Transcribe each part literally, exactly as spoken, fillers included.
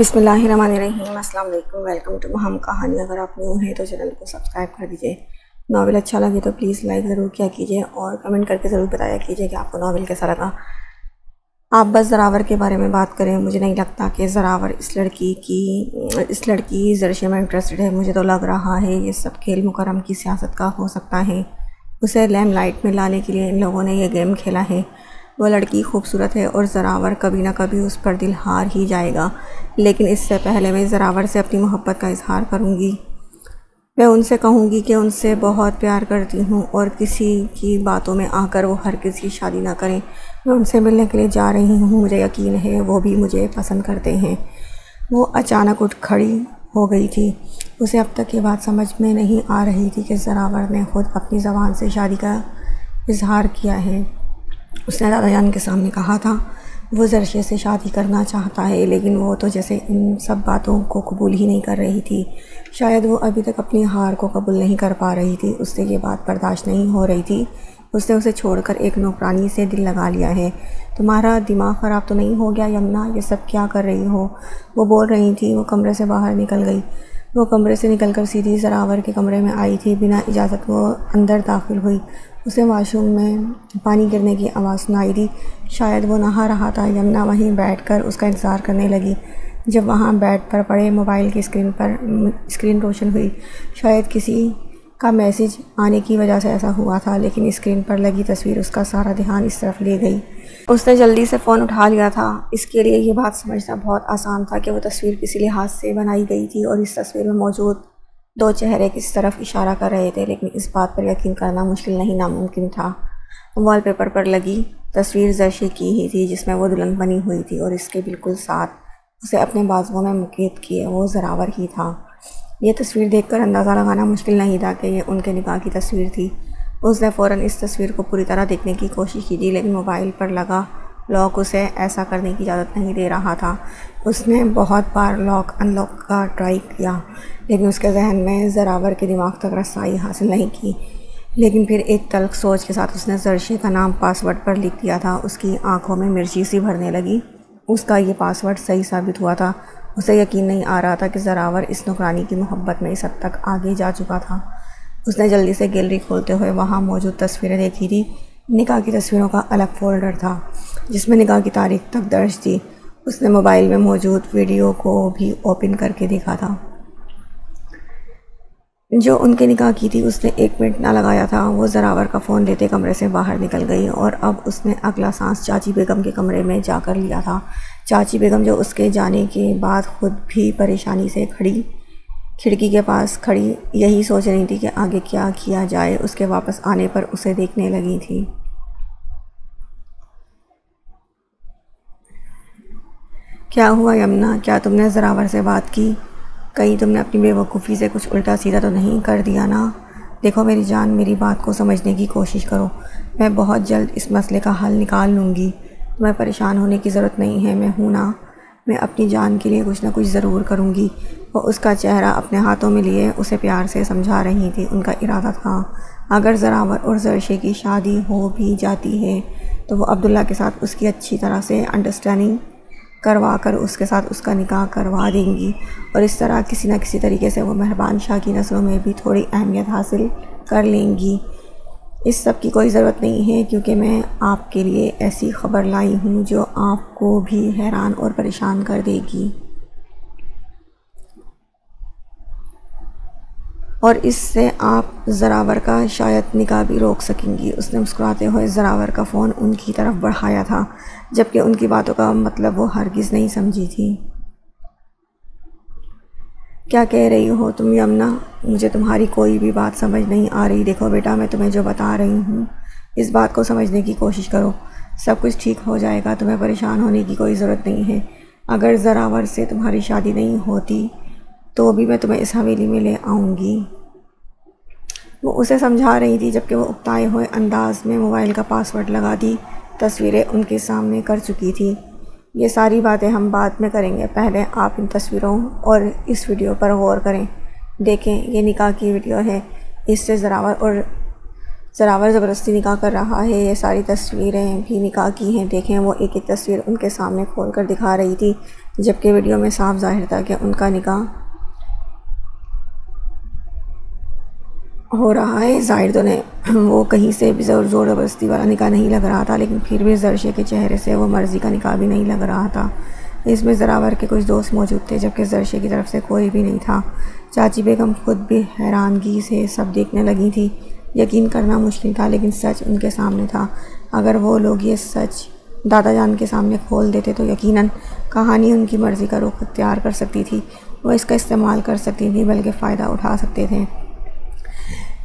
बिस्मिल्लाहिर्रहमानिर्रहीम। अस्सलाम वालेकुम, वेलकम टू महम कहानी। अगर आप न्यू हैं तो चैनल को सब्सक्राइब कर दीजिए। नावल अच्छा लगे तो प्लीज़ लाइक ज़रूर किया कीजिए और कमेंट करके ज़रूर बताया कीजिए कि आपको नावल कैसा लगा। आप बस ज़रावर के बारे में बात करें, मुझे नहीं लगता कि ज़रावर इस लड़की की इस लड़की जरशे में इंटरेस्टेड है। मुझे तो लग रहा है ये सब खेल मुकरम की सियासत का हो सकता है। उसे लैम लाइट में लाने के लिए इन लोगों ने यह गेम खेला है। वह लड़की खूबसूरत है और ज़रावर कभी ना कभी उस पर दिल हार ही जाएगा, लेकिन इससे पहले मैं ज़रावर से अपनी मोहब्बत का इजहार करूंगी। मैं उनसे कहूंगी कि उनसे बहुत प्यार करती हूं और किसी की बातों में आकर वो हर किसी की शादी ना करें। मैं उनसे मिलने के लिए जा रही हूं, मुझे यकीन है वो भी मुझे पसंद करते हैं। वो अचानक उठ खड़ी हो गई थी। उसे अब तक ये बात समझ में नहीं आ रही थी कि ज़रावर ने खुद अपनी ज़बान से शादी का इजहार किया है। उसने दादाजान के सामने कहा था वो जरशे से शादी करना चाहता है, लेकिन वो तो जैसे इन सब बातों को कबूल ही नहीं कर रही थी। शायद वो अभी तक अपनी हार को कबूल नहीं कर पा रही थी। उससे ये बात बर्दाश्त नहीं हो रही थी। उसने उसे छोड़कर एक नौकरानी से दिल लगा लिया है। तुम्हारा दिमाग ख़राब तो नहीं हो गया यमुना, ये सब क्या कर रही हो? वो बोल रही थी। वो कमरे से बाहर निकल गई। वो कमरे से निकलकर सीधी ज़रावर के कमरे में आई थी। बिना इजाज़त वो अंदर दाखिल हुई। उसे वाशरूम में पानी गिरने की आवाज़ सुनाई दी। शायद वो नहा रहा था। यमुना वहीं बैठकर उसका इंतज़ार करने लगी। जब वहाँ बेड पर पड़े मोबाइल की स्क्रीन पर स्क्रीन रोशन हुई। शायद किसी का मैसेज आने की वजह से ऐसा हुआ था, लेकिन स्क्रीन पर लगी तस्वीर उसका सारा ध्यान इस तरफ ले गई। उसने जल्दी से फ़ोन उठा लिया था। इसके लिए ये बात समझना बहुत आसान था कि वो तस्वीर किसी लिहाज से बनाई गई थी और इस तस्वीर में मौजूद दो चेहरे किस तरफ इशारा कर रहे थे, लेकिन इस बात पर यकीन करना मुश्किल नहीं नामुमकिन था। वॉलपेपर पर लगी तस्वीर जरशे की ही थी, जिसमें वो दुल्हन बनी हुई थी और इसके बिल्कुल साथ उसे अपने बाजुओं में मुकेद किए वो ज़रावर ही था। ये तस्वीर देखकर अंदाज़ा लगाना मुश्किल नहीं था कि ये उनके निकाह की तस्वीर थी। उसने फ़ौरन इस तस्वीर को पूरी तरह देखने की कोशिश की थी, लेकिन मोबाइल पर लगा लॉक उसे ऐसा करने की इजाज़त नहीं दे रहा था। उसने बहुत बार लॉक अनलॉक का ट्राई किया, लेकिन उसके जहन में ज़रावर के दिमाग तक रसाई हासिल नहीं की। लेकिन फिर एक तल्ख सोच के साथ उसने जरशे का नाम पासवर्ड पर लिख दिया था। उसकी आंखों में मिर्ची सी भरने लगी। उसका ये पासवर्ड सही साबित हुआ था। उसे यकीन नहीं आ रहा था कि ज़रावर इस नौकरानी की मोहब्बत में इस हद तक आगे जा चुका था। उसने जल्दी से गैलरी खोलते हुए वहाँ मौजूद तस्वीरें देखी थी। निकाह की तस्वीरों का अलग फ़ोल्डर था, जिसमें निकाह की तारीख तक दर्ज थी। उसने मोबाइल में मौजूद वीडियो को भी ओपन करके देखा था जो उनके निकाह की थी। उसने एक मिनट ना लगाया था। वो ज़रावर का फ़ोन लेते कमरे से बाहर निकल गई और अब उसने अगला सांस चाची बेगम के कमरे में जाकर लिया था। चाची बेगम जो उसके जाने के बाद खुद भी परेशानी से खड़ी खिड़की के पास खड़ी यही सोच रही थी कि आगे क्या किया जाए। उसके वापस आने पर उसे देखने लगी थी। क्या हुआ यमुना, क्या तुमने ज़रावर से बात की? कहीं तुमने अपनी बेवकूफ़ी से कुछ उल्टा सीधा तो नहीं कर दिया ना? देखो मेरी जान, मेरी बात को समझने की कोशिश करो। मैं बहुत जल्द इस मसले का हल निकाल लूँगी। तुम्हें परेशान होने की ज़रूरत नहीं है, मैं हूँ ना। मैं अपनी जान के लिए कुछ ना कुछ ज़रूर करूँगी। वो उसका चेहरा अपने हाथों में लिए उसे प्यार से समझा रही थी। उनका इरादा था अगर ज़रावर और जरशे की शादी हो भी जाती है तो वो अब्दुल्ला के साथ उसकी अच्छी तरह से अंडरस्टैंडिंग करवा कर उसके साथ उसका निकाह करवा देंगी और इस तरह किसी न किसी तरीके से वो मेहरबान शाह की नस्लों में भी थोड़ी अहमियत हासिल कर लेंगी। इस सब की कोई ज़रूरत नहीं है, क्योंकि मैं आपके लिए ऐसी ख़बर लाई हूँ जो आपको भी हैरान और परेशान कर देगी और इससे आप ज़रावर का शायद निकाह भी रोक सकेंगी। उसने मुस्कुराते हुए ज़रावर का फ़ोन उनकी तरफ बढ़ाया था, जबकि उनकी बातों का मतलब वो हरगिज़ नहीं समझी थी। क्या कह रही हो तुम यमुना? मुझे तुम्हारी कोई भी बात समझ नहीं आ रही। देखो बेटा, मैं तुम्हें जो बता रही हूँ इस बात को समझने की कोशिश करो। सब कुछ ठीक हो जाएगा, तुम्हें परेशान होने की कोई ज़रूरत नहीं है। अगर ज़रावर से तुम्हारी शादी नहीं होती तो भी मैं तुम्हें इस हवेली में ले आऊँगी, वो उसे समझा रही थी, जबकि वो उकताए हुए अंदाज़ में मोबाइल का पासवर्ड लगा दी। तस्वीरें उनके सामने कर चुकी थी। ये सारी बातें हम बाद में करेंगे, पहले आप इन तस्वीरों और इस वीडियो पर गौर करें। देखें, ये निकाह की वीडियो है। इससे ज़रावर और ज़रावर ज़बरदस्ती निकाह कर रहा है। ये सारी तस्वीरें भी निकाह की हैं, देखें। वो एक एक तस्वीर उनके सामने खोल कर दिखा रही थी, जबकि वीडियो में साफ जाहिर था कि उनका निकाह हो रहा है। जाहिर तो नहीं, वो कहीं से भी ज़ोर ज़बरदस्ती वाला निकाह नहीं लग रहा था, लेकिन फिर भी जरशे के चेहरे से वो मर्ज़ी का निकाह भी नहीं लग रहा था। इसमें ज़रावर के कुछ दोस्त मौजूद थे, जबकि जरशे की तरफ से कोई भी नहीं था। चाची बेगम ख़ुद भी हैरानगी से सब देखने लगी थी। यकीन करना मुश्किल था, लेकिन सच उनके सामने था। अगर वो लोग ये सच दादा जान के सामने खोल देते तो यकीनन कहानी उनकी मर्ज़ी का रुख अख्तियार कर सकती थी। वो इसका इस्तेमाल कर सकती थी, बल्कि फ़ायदा उठा सकते थे।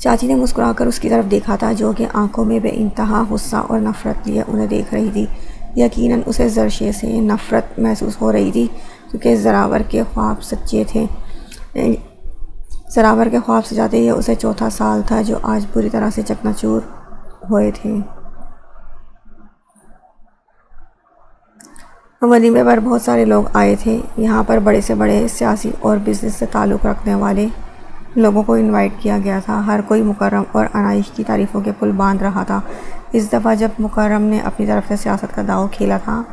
चाची ने मुस्कुराकर उसकी तरफ देखा था, जो कि आंखों में बेइंतहा गुस्सा और नफ़रत लिए उन्हें देख रही थी। यकीनन उसे जरशे से नफ़रत महसूस हो रही थी, क्योंकि ज़रावर के ख्वाब सच्चे थे। ज़रावर के ख्वाब सजाते ही उसे चौथा साल था, जो आज पूरी तरह से चकनाचूर हुए थे। वलीमे पर बहुत सारे लोग आए थे। यहाँ पर बड़े से बड़े सियासी और बिज़नेस से ताल्लुक़ रखने वाले लोगों को इनवाइट किया गया था। हर कोई मुकर्रम और अनाइश की तारीफ़ों के पुल बांध रहा था। इस दफ़ा जब मुकर्रम ने अपनी तरफ से सियासत का दाव खेला था,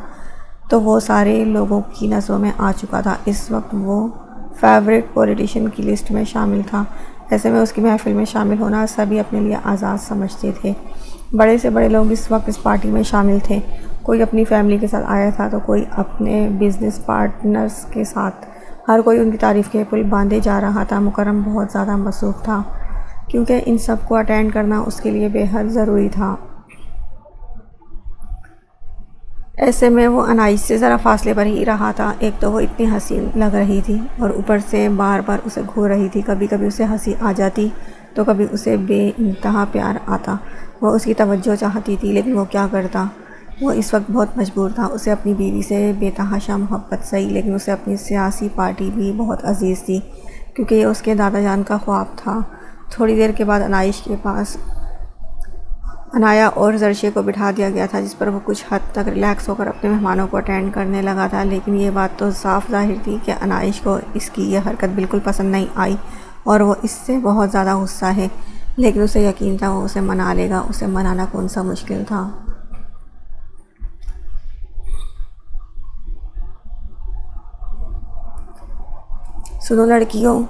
तो वो सारे लोगों की नज़रों में आ चुका था। इस वक्त वो फेवरेट पॉलिटिशियन की लिस्ट में शामिल था। ऐसे में उसकी महफिल में शामिल होना सभी अपने लिए आज़ाद समझते थे। बड़े से बड़े लोग इस वक्त इस पार्टी में शामिल थे। कोई अपनी फैमिली के साथ आया था, तो कोई अपने बिज़नेस पार्टनर्स के साथ। हर कोई उनकी तारीफ़ के पुल बांधे जा रहा था। मुकर्रम बहुत ज़्यादा मसरूफ़ था, क्योंकि इन सब को अटेंड करना उसके लिए बेहद ज़रूरी था। ऐसे में वो अनाइश से ज़रा फासले पर ही रहा था। एक तो वो इतनी हसीन लग रही थी, और ऊपर से बार बार उसे घूर रही थी। कभी कभी उसे हंसी आ जाती, तो कभी उसे बेइंतहा प्यार आता। वो उसकी तवज्जो चाहती थी, लेकिन वो क्या करता। वो इस वक्त बहुत मजबूर था। उसे अपनी बीवी से बेतहाशा मोहब्बत सही, लेकिन उसे अपनी सियासी पार्टी भी बहुत अजीज़ थी, क्योंकि ये उसके दादा जान का ख्वाब था। थोड़ी देर के बाद अनाइश के पास अनाया और जरशे को बिठा दिया गया था, जिस पर वो कुछ हद तक रिलैक्स होकर अपने मेहमानों को अटेंड करने लगा था। लेकिन ये बात तो साफ जाहिर थी कि अनाइश को इसकी यह हरकत बिल्कुल पसंद नहीं आई, और वो इससे बहुत ज़्यादा गुस्सा है। लेकिन उसे यकीन था वो उसे मना लेगा। उसे मनाना कौन सा मुश्किल था। सुनो लड़कियों,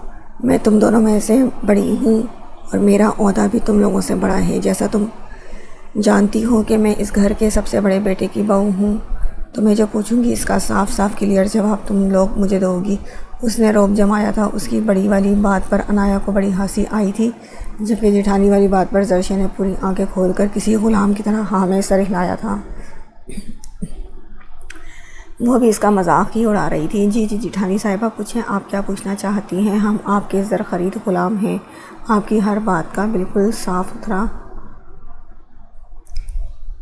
मैं तुम दोनों में से बड़ी हूँ, और मेरा ओहदा भी तुम लोगों से बड़ा है। जैसा तुम जानती हो कि मैं इस घर के सबसे बड़े बेटे की बहू हूँ, तो मैं जो पूछूंगी इसका साफ साफ क्लियर जवाब तुम लोग मुझे दोगी। उसने रोब जमाया था। उसकी बड़ी वाली बात पर अनाया को बड़ी हंसी आई थी, जबकि जेठानी वाली बात पर जरशे ने पूरी आंखें खोलकर किसी ग़ुलाम की तरह हाँ में सर हिलाया था। वो भी इसका मजाक ही उड़ा रही थी। जी जी जेठानी साहिबा, पूछें आप क्या पूछना चाहती हैं। हम आपके ज़रख़रीद ग़ुलाम हैं। आपकी हर बात का बिल्कुल साफ़ सुथरा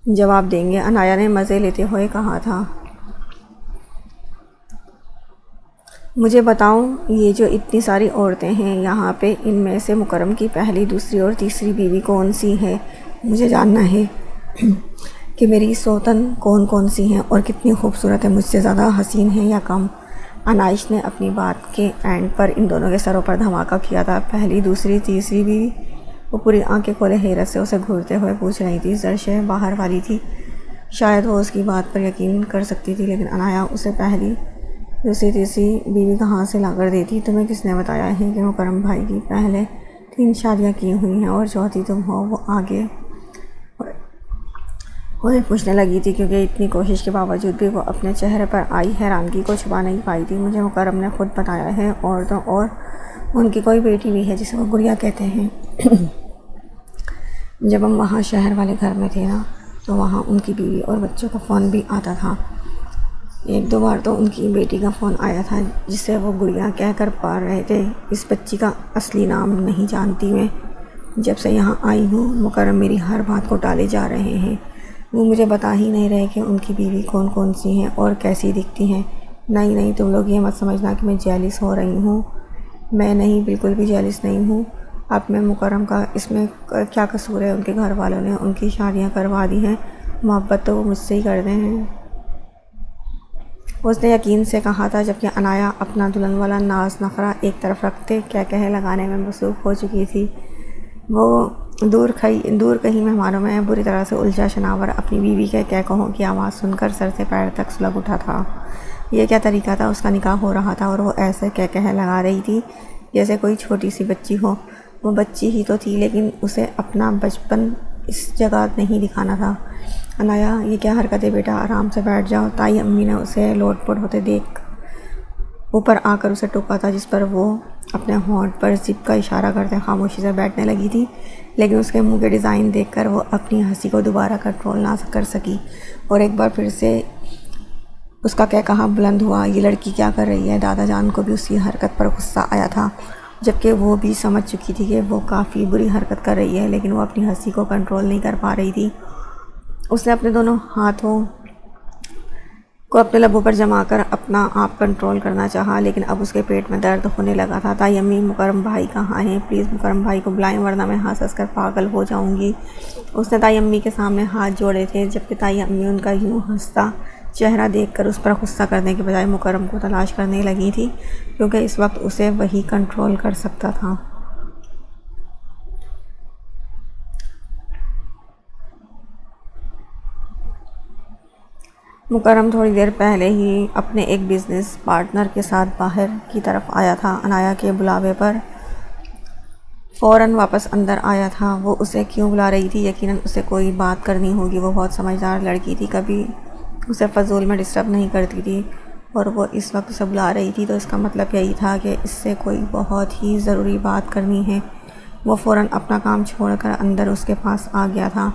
जवाब देंगे, अनाया ने मज़े लेते हुए कहा था। मुझे बताओ, ये जो इतनी सारी औरतें हैं यहाँ पे, इनमें से मुकर्रम की पहली, दूसरी और तीसरी बीवी कौन सी है। मुझे जानना है कि मेरी सौतन कौन कौन सी हैं, और कितनी खूबसूरत है, मुझसे ज़्यादा हसीन है या कम। अनाइश ने अपनी बात के एंड पर इन दोनों के सरों पर धमाका किया था। पहली, दूसरी, तीसरी बीवी। वो पूरी आंखें खोले हैरत से उसे घूरते हुए पूछ रही थी। जरशे बाहर वाली थी, शायद वो उसकी बात पर यकीन कर सकती थी, लेकिन अनाया उसे पहली, दूसरी, तीसरी बीवी कहाँ से लाकर देती। तुम्हें किसने बताया है कि मुकर्रम भाई की पहले तीन शादियाँ की हुई हैं और चौथी तुम हो। वो आगे उन्हें पूछने लगी थी, क्योंकि इतनी कोशिश के बावजूद भी वो अपने चेहरे पर आई हैरानगी को छुपा नहीं पाई थी। मुझे मुकर्रम ने खुद बताया है, औरतों और उनकी कोई बेटी भी है जिसे वो गुड़िया कहते हैं। जब हम वहाँ शहर वाले घर में थे ना, तो वहाँ उनकी बीवी और बच्चों का फ़ोन भी आता था। एक दो बार तो उनकी बेटी का फ़ोन आया था, जिसे वो गुड़िया कह कर पा रहे थे। इस बच्ची का असली नाम नहीं जानती मैं। जब से यहाँ आई हूँ, मुकर्रम मेरी हर बात को टाले जा रहे हैं। वो मुझे बता ही नहीं रहे कि उनकी बीवी कौन कौन सी हैं और कैसी दिखती हैं। नहीं नहीं, तुम लोग ये मत समझना कि मैं जेलिस हो रही हूँ। मैं नहीं, बिल्कुल भी जेलिस नहीं हूँ। अब मैं मुकर्रम का इसमें क्या कसूर है। उनके घर वालों ने उनकी शादियां करवा दी हैं, मोहब्बत तो वो मुझसे ही करते हैं, उसने यकीन से कहा था। जबकि अनाया अपना दुल्हन वाला नाज नखरा एक तरफ रखते क्या कह लगाने में मसरूफ़ हो चुकी थी। वो दूर खई दूर कहीं मेहमानों में बुरी तरह से उलझा शनावर अपनी बीवी के कह कहों की आवाज़ सुनकर सर से पैर तक सुलग उठा था। यह क्या तरीका था? उसका निकाह हो रहा था और वो ऐसे कह कह लगा रही थी जैसे कोई छोटी सी बच्ची हो। वो बच्ची ही तो थी, लेकिन उसे अपना बचपन इस जगह नहीं दिखाना था। अनाया, ये क्या हरकत है बेटा, आराम से बैठ जाओ। ताई अम्मी ने उसे लोटपोट होते देख ऊपर आकर उसे टोका था, जिस पर वो अपने होंठ पर जिप का इशारा करते खामोशी से बैठने लगी थी, लेकिन उसके मुंह के डिज़ाइन देखकर वो अपनी हंसी को दोबारा कंट्रोल ना कर सकी और एक बार फिर से उसका क्या कहा बुलंद हुआ। ये लड़की क्या कर रही है? दादा जान को भी उसकी हरकत पर गुस्सा आया था, जबकि वो भी समझ चुकी थी कि वो काफ़ी बुरी हरकत कर रही है, लेकिन वो अपनी हंसी को कंट्रोल नहीं कर पा रही थी। उसने अपने दोनों हाथों को अपने लबों पर जमा कर अपना आप कंट्रोल करना चाहा, लेकिन अब उसके पेट में दर्द होने लगा था। ताई अम्मी, मुकरम भाई कहाँ हैं? प्लीज़ मुकरम भाई को बुलाएं, वरना मैं हंस हंस कर पागल हो जाऊंगी। उसने ताई अम्मी के सामने हाथ जोड़े थे, जबकि ताई अम्मी उनका यूँ हंसता चेहरा देखकर उस पर गुस्सा करने के बजाय मुकरम को तलाश करने लगी थी, क्योंकि इस वक्त उसे वही कंट्रोल कर सकता था। मुकरम थोड़ी देर पहले ही अपने एक बिज़नेस पार्टनर के साथ बाहर की तरफ आया था। अनाया के बुलावे पर फ़ौरन वापस अंदर आया था। वो उसे क्यों बुला रही थी? यकीनन उसे कोई बात करनी होगी। वो बहुत समझदार लड़की थी, कभी उसे फजूल में डिस्टर्ब नहीं करती थी, और वो इस वक्त उसे बुला रही थी तो इसका मतलब यही था कि इससे कोई बहुत ही ज़रूरी बात करनी है। वो फ़ौरन अपना काम छोड़कर अंदर उसके पास आ गया था।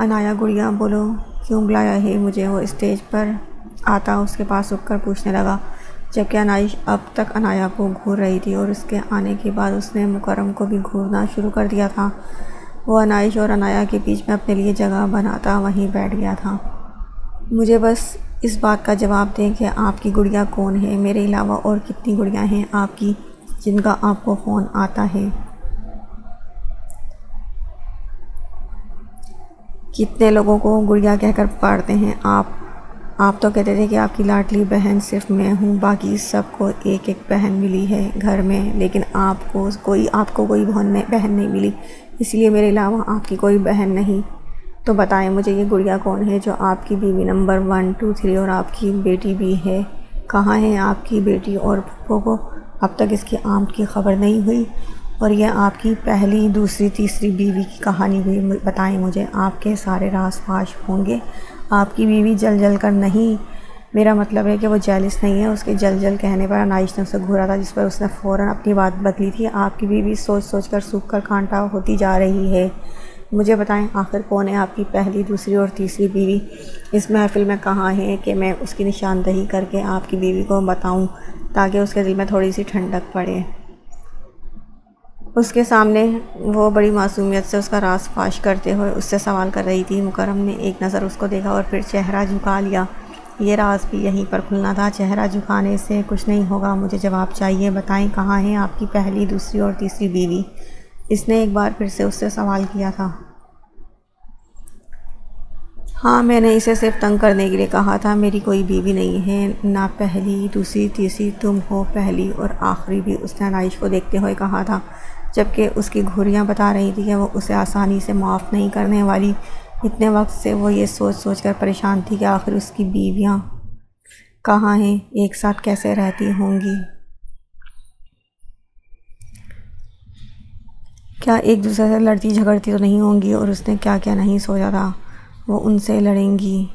अनाया गुड़िया, बोलो क्यों बुलाया है मुझे? वो स्टेज पर आता उसके पास रुक कर पूछने लगा, जबकि अनाइश अब तक अनाया को घूर रही थी और उसके आने के बाद उसने मुकरम को भी घूरना शुरू कर दिया था। वो अनाइश और अनाया के बीच में अपने लिए जगह बनाता वहीं बैठ गया था। मुझे बस इस बात का जवाब दें कि आपकी गुड़िया कौन है? मेरे अलावा और कितनी गुड़ियाँ हैं आपकी जिनका आपको फ़ोन आता है? कितने लोगों को गुड़िया कहकर पुकारते हैं आप? आप तो कहते थे कि आपकी लाडली बहन सिर्फ मैं हूँ, बाकी सबको एक एक बहन मिली है घर में, लेकिन आपको कोई आपको कोई बहन बहन नहीं मिली, इसलिए मेरे अलावा आपकी कोई बहन नहीं। तो बताएं मुझे, ये गुड़िया कौन है जो आपकी बीवी नंबर वन टू थ्री और आपकी बेटी भी है? कहाँ है आपकी बेटी और फूफो को? अब तक इसकी आमद की खबर नहीं हुई और यह आपकी पहली दूसरी तीसरी बीवी की कहानी हुई। बताएं मुझे, आपके सारे राज फाश होंगे। आपकी बीवी जल जल कर नहीं, मेरा मतलब है कि वो जेलिस नहीं है। उसके जल जल कहने पर अनाइश ने उसे घूरा था, जिस पर उसने फ़ौरन अपनी बात बदली थी। आपकी बीवी सोच सोच कर सूख कर कांटा होती जा रही है। मुझे बताएं आखिर कौन है आपकी पहली दूसरी और तीसरी बीवी? इस महफिल में कहाँ है कि मैं उसकी निशानदही करके आपकी बीवी को बताऊँ, ताकि उसके दिल में थोड़ी सी ठंडक पड़े। उसके सामने वो बड़ी मासूमियत से उसका राज फाश करते हुए उससे सवाल कर रही थी। मुकरम ने एक नज़र उसको देखा और फिर चेहरा झुका लिया। ये राज भी यहीं पर खुलना था। चेहरा झुकाने से कुछ नहीं होगा, मुझे जवाब चाहिए। बताएं कहाँ हैं आपकी पहली दूसरी और तीसरी बीवी? इसने एक बार फिर से उससे सवाल किया था। हाँ, मैंने इसे सिर्फ तंग करने के लिए कहा था। मेरी कोई बीवी नहीं है, ना पहली दूसरी तीसरी, तुम हो पहली और आखिरी भी, उसने अनाइश को देखते हुए कहा था, जबकि उसकी घुरियाँ बता रही थी कि वो उसे आसानी से माफ़ नहीं करने वाली। इतने वक्त से वो ये सोच सोच कर परेशान थी कि आखिर उसकी बीवियाँ कहाँ हैं, एक साथ कैसे रहती होंगी, क्या एक दूसरे से लड़ती झगड़ती तो नहीं होंगी, और उसने क्या क्या नहीं सोचा था। वो उनसे लड़ेंगी,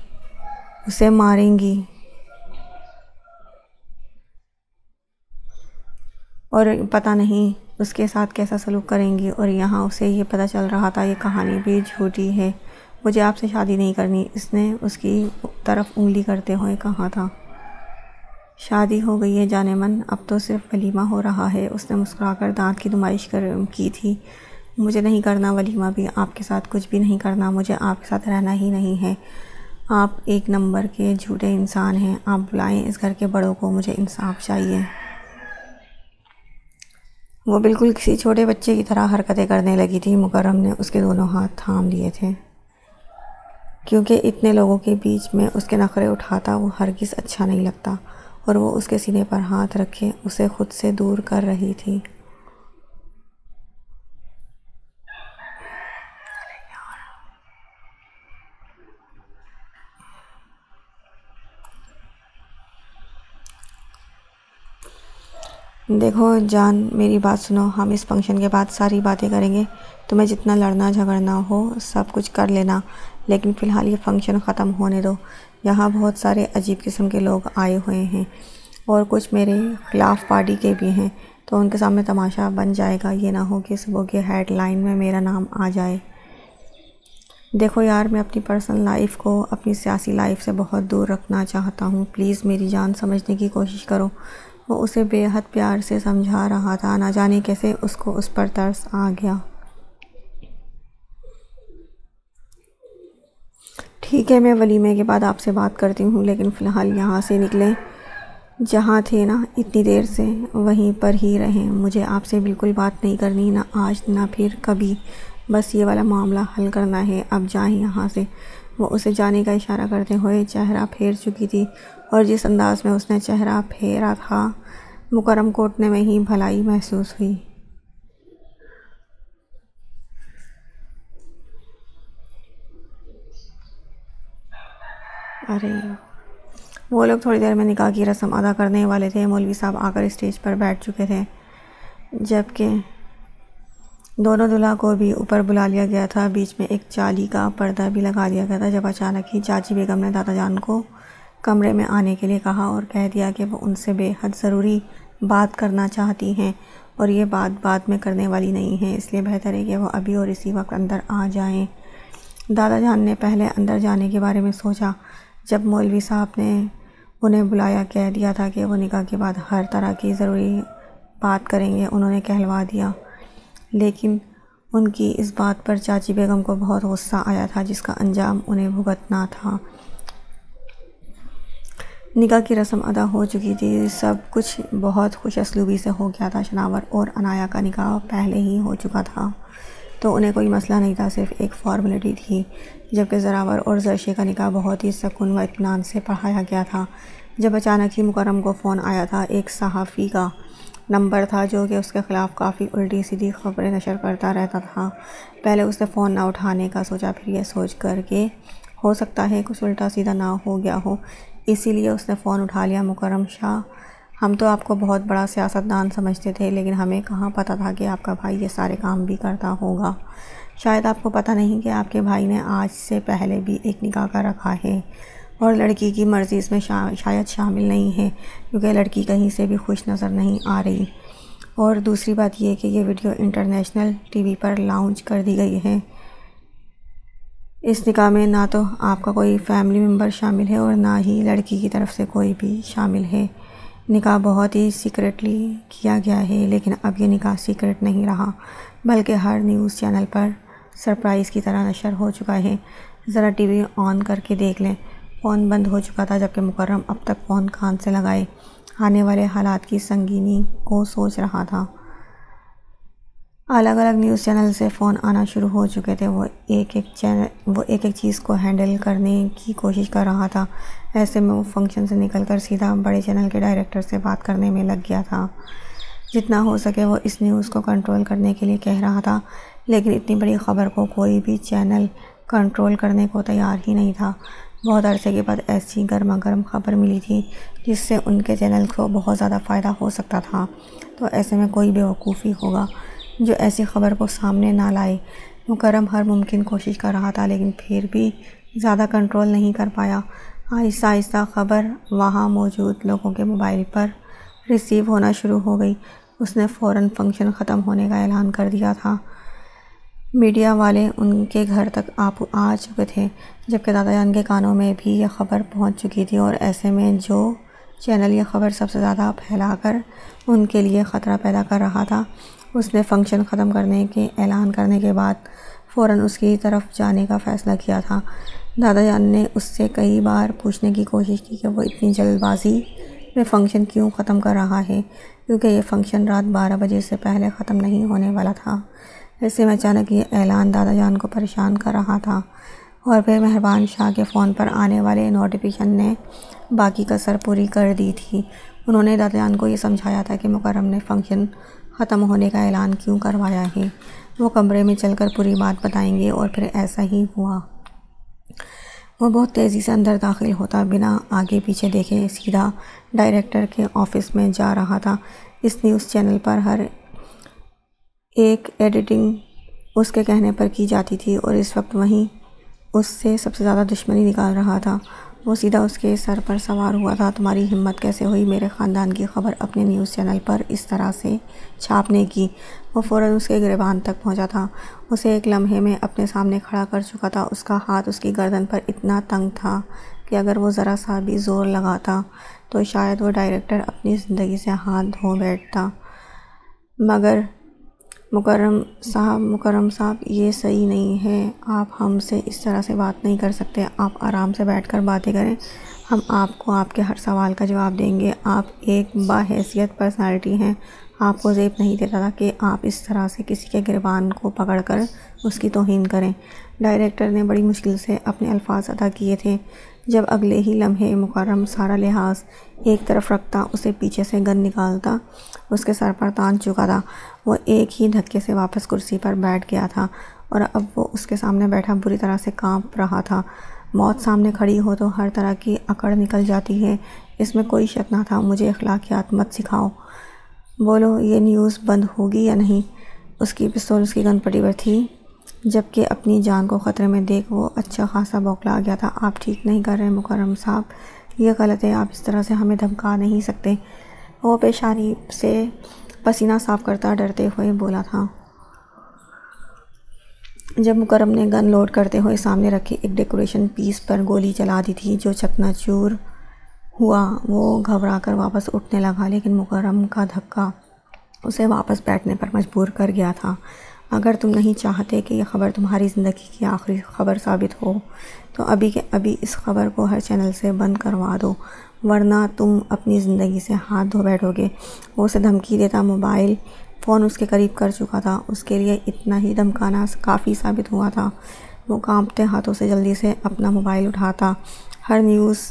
उसे मारेंगी, और पता नहीं उसके साथ कैसा सलूक करेंगी। और यहाँ उसे ये पता चल रहा था ये कहानी भी झूठी है। मुझे आपसे शादी नहीं करनी, इसने उसकी तरफ उंगली करते हुए कहा था। शादी हो गई है जाने मन, अब तो सिर्फ वलीमा हो रहा है, उसने मुस्कुराकर दांत की नुमाइश कर की थी। मुझे नहीं करना वलीमा भी, आपके साथ कुछ भी नहीं करना, मुझे आपके साथ रहना ही नहीं है। आप एक नंबर के झूठे इंसान हैं। आप बुलाएं इस घर के बड़ों को, मुझे इंसाफ चाहिए। वो बिल्कुल किसी छोटे बच्चे की तरह हरकतें करने लगी थी। मुकर्रम ने उसके दोनों हाथ थाम लिए थे, क्योंकि इतने लोगों के बीच में उसके नखरे उठाता वो हरगिज़ अच्छा नहीं लगता, और वो उसके सीने पर हाथ रखे उसे खुद से दूर कर रही थी। देखो जान, मेरी बात सुनो, हम इस फंक्शन के बाद सारी बातें करेंगे। तुम्हें जितना लड़ना झगड़ना हो सब कुछ कर लेना, लेकिन फ़िलहाल ये फंक्शन ख़त्म होने दो। यहाँ बहुत सारे अजीब किस्म के लोग आए हुए हैं और कुछ मेरे ख़िलाफ़ पार्टी के भी हैं, तो उनके सामने तमाशा बन जाएगा। ये ना हो कि सुबह के हेडलाइन में मेरा नाम आ जाए। देखो यार, मैं अपनी पर्सनल लाइफ को अपनी सियासी लाइफ से बहुत दूर रखना चाहता हूँ। प्लीज़ मेरी जान, समझने की कोशिश करो। वो उसे बेहद प्यार से समझा रहा था, ना जाने कैसे उसको उस पर तरस आ गया। ठीक है, मैं वलीमे के बाद आपसे बात करती हूँ, लेकिन फ़िलहाल यहाँ से निकलें। जहाँ थे ना इतनी देर से, वहीं पर ही रहें। मुझे आपसे बिल्कुल बात नहीं करनी, ना आज ना फिर कभी। बस ये वाला मामला हल करना है, अब जाएं यहाँ से। वो उसे जाने का इशारा करते हुए चेहरा फेर चुकी थी, और जिस अंदाज़ में उसने चेहरा फेरा था, मुकर्रम को उठने में ही भलाई महसूस हुई। अरे वो लोग थोड़ी देर में निकाह की रस्म अदा करने वाले थे। मौलवी साहब आकर स्टेज पर बैठ चुके थे, जबकि दोनों दूल्हा को भी ऊपर बुला लिया गया था। बीच में एक जाली का पर्दा भी लगा दिया गया था। जब अचानक ही चाची बेगम ने दादा जान को कमरे में आने के लिए कहा और कह दिया कि वो उनसे बेहद ज़रूरी बात करना चाहती हैं और ये बात बाद में करने वाली नहीं है, इसलिए बेहतर है कि वो अभी और इसी वक्त अंदर आ जाएं। दादा जान ने पहले अंदर जाने के बारे में सोचा। जब मौलवी साहब ने उन्हें बुलाया, कह दिया था कि वो निकाह के बाद हर तरह की ज़रूरी बात करेंगे, उन्होंने कहलवा दिया। लेकिन उनकी इस बात पर चाची बेगम को बहुत गुस्सा आया था, जिसका अंजाम उन्हें भुगतना था। निकाह की रस्म अदा हो चुकी थी, सब कुछ बहुत खुश असलूबी से हो गया था। शनावर और अनाया का निकाह पहले ही हो चुका था, तो उन्हें कोई मसला नहीं था, सिर्फ एक फॉर्मेलिटी थी। जबकि ज़रावर और जरशे का निकाह बहुत ही सकून व इत्मीनान से पढ़ाया गया था। जब अचानक ही मुकर्रम को फ़ोन आया था, एक सहाफ़ी का नंबर था जो कि उसके ख़िलाफ़ काफ़ी उल्टी सीधी खबरें नशर करता रहता था। पहले उसने फ़ोन ना उठाने का सोचा, फिर यह सोच कर के हो सकता है कुछ उल्टा सीधा ना हो गया हो, इसीलिए उसने फ़ोन उठा लिया। मुकर्रम शाह, हम तो आपको बहुत बड़ा सियासतदान समझते थे, लेकिन हमें कहाँ पता था कि आपका भाई ये सारे काम भी करता होगा। शायद आपको पता नहीं कि आपके भाई ने आज से पहले भी एक निकाह का रखा है और लड़की की मर्ज़ी इसमें शा, शायद शामिल नहीं है, क्योंकि लड़की कहीं से भी खुश नज़र नहीं आ रही। और दूसरी बात यह कि यह वीडियो इंटरनेशनल टीवी पर लॉन्च कर दी गई है। इस निकाह में ना तो आपका कोई फैमिली मेम्बर शामिल है और ना ही लड़की की तरफ से कोई भी शामिल है। निकाह बहुत ही सीक्रेटली किया गया है, लेकिन अब यह निकाह सीक्रेट नहीं रहा, बल्कि हर न्यूज़ चैनल पर सरप्राइज़ की तरह नशर हो चुका है। ज़रा टीवी ऑन करके देख लें। फ़ोन बंद हो चुका था, जबकि मुकर्रम अब तक फ़ोन कान से लगाए आने वाले हालात की संगीनी को सोच रहा था। अलग अलग न्यूज़ चैनल से फ़ोन आना शुरू हो चुके थे। वो एक एक चैनल वो एक एक चीज़ को हैंडल करने की कोशिश कर रहा था। ऐसे में वो फंक्शन से निकलकर सीधा बड़े चैनल के डायरेक्टर से बात करने में लग गया था। जितना हो सके वो इस न्यूज़ को कंट्रोल करने के लिए कह रहा था, लेकिन इतनी बड़ी ख़बर को कोई भी चैनल कंट्रोल करने को तैयार ही नहीं था। बहुत अरसे के बाद ऐसी गर्मा गर्म खबर मिली थी जिससे उनके चैनल को बहुत ज़्यादा फ़ायदा हो सकता था, तो ऐसे में कोई बेवकूफ़ी होगा जो ऐसी ख़बर को सामने ना लाए। मुकर्रम हर मुमकिन कोशिश कर रहा था, लेकिन फिर भी ज़्यादा कंट्रोल नहीं कर पाया। आहिस्ता आहिस्ता ख़बर वहाँ मौजूद लोगों के मोबाइल पर रिसीव होना शुरू हो गई। उसने फ़ौरन फंक्शन ख़त्म होने का ऐलान कर दिया था। मीडिया वाले उनके घर तक आप आ चुके थे, जबकि दादा जान के कानों में भी यह ख़बर पहुंच चुकी थी, और ऐसे में जो चैनल यह ख़बर सबसे ज़्यादा फैलाकर उनके लिए ख़तरा पैदा कर रहा था, उसने फंक्शन ख़त्म करने के ऐलान करने के बाद फ़ौरन उसकी तरफ जाने का फ़ैसला किया था। दादा जान ने उससे कई बार पूछने की कोशिश की कि वो इतनी जल्दबाजी में फ़ंक्शन क्यों ख़त्म कर रहा है, क्योंकि यह फ़ंक्शन रात बारह बजे से पहले ख़त्म नहीं होने वाला था। ऐसे में अचानक ये ऐलान दादा जान को परेशान कर रहा था, और फिर मेहरबान शाह के फ़ोन पर आने वाले नोटिफिकेशन ने बाकी कसर पूरी कर दी थी। उन्होंने दादा जान को ये समझाया था कि मुकर्रम ने फ़ंक्शन ख़त्म होने का ऐलान क्यों करवाया है। वो कमरे में चलकर पूरी बात बताएंगे, और फिर ऐसा ही हुआ। वो बहुत तेज़ी से अंदर दाखिल होता, बिना आगे पीछे देखे सीधा डायरेक्टर के ऑफ़िस में जा रहा था। इस न्यूज़ चैनल पर हर एक एडिटिंग उसके कहने पर की जाती थी और इस वक्त वहीं उससे सबसे ज़्यादा दुश्मनी निकाल रहा था। वो सीधा उसके सर पर सवार हुआ था। तुम्हारी हिम्मत कैसे हुई मेरे ख़ानदान की खबर अपने न्यूज़ चैनल पर इस तरह से छापने की। वो फ़ौरन उसके गिरबान तक पहुंचा था, उसे एक लम्हे में अपने सामने खड़ा कर चुका था। उसका हाथ उसकी गर्दन पर इतना तंग था कि अगर वो ज़रा सा भी ज़ोर लगाता तो शायद वो डायरेक्टर अपनी ज़िंदगी से हाथ धो बैठता। मगर मुकर्रम साहब मुकर्रम साहब ये सही नहीं है, आप हमसे इस तरह से बात नहीं कर सकते। आप आराम से बैठकर बातें करें, हम आपको आपके हर सवाल का जवाब देंगे। आप एक बाहैसियत पर्सनालिटी हैं, आपको ज़ेब नहीं देता था कि आप इस तरह से किसी के गिरबान को पकड़कर उसकी तौहीन करें। डायरेक्टर ने बड़ी मुश्किल से अपने अल्फाज अदा किए थे। जब अगले ही लम्हे मुकर्रम सारा लिहाज एक तरफ रखता, उसे पीछे से गन निकालता, उसके सर पर तान चुका था। वो एक ही धक्के से वापस कुर्सी पर बैठ गया था और अब वो उसके सामने बैठा बुरी तरह से कांप रहा था। मौत सामने खड़ी हो तो हर तरह की अकड़ निकल जाती है, इसमें कोई शक ना था। मुझे अखलाकियात मत सिखाओ, बोलो ये न्यूज़ बंद होगी या नहीं। उसकी पिस्तौल उसकी गनपटी पर थी, जबकि अपनी जान को ख़तरे में देख वो अच्छा खासा बौखला गया था। आप ठीक नहीं कर रहे मुकर्रम साहब, ये गलत है, आप इस तरह से हमें धमका नहीं सकते। वो पेशानी से पसीना साफ करता डरते हुए बोला था। जब मुकर्रम ने गन लोड करते हुए सामने रखी एक डेकोरेशन पीस पर गोली चला दी थी जो चकनाचूर हुआ, वो घबरा कर वापस उठने लगा, लेकिन मुकर्रम का धक्का उसे वापस बैठने पर मजबूर कर गया था। अगर तुम नहीं चाहते कि यह ख़बर तुम्हारी ज़िंदगी की आखिरी ख़बर साबित हो तो अभी के अभी इस ख़बर को हर चैनल से बंद करवा दो, वरना तुम अपनी ज़िंदगी से हाथ धो बैठोगे। वो उसे धमकी देता, मोबाइल फ़ोन उसके करीब कर चुका था। उसके लिए इतना ही धमकाना काफ़ी साबित हुआ था। वो कांपते हाथों से जल्दी से अपना मोबाइल उठाता, हर न्यूज़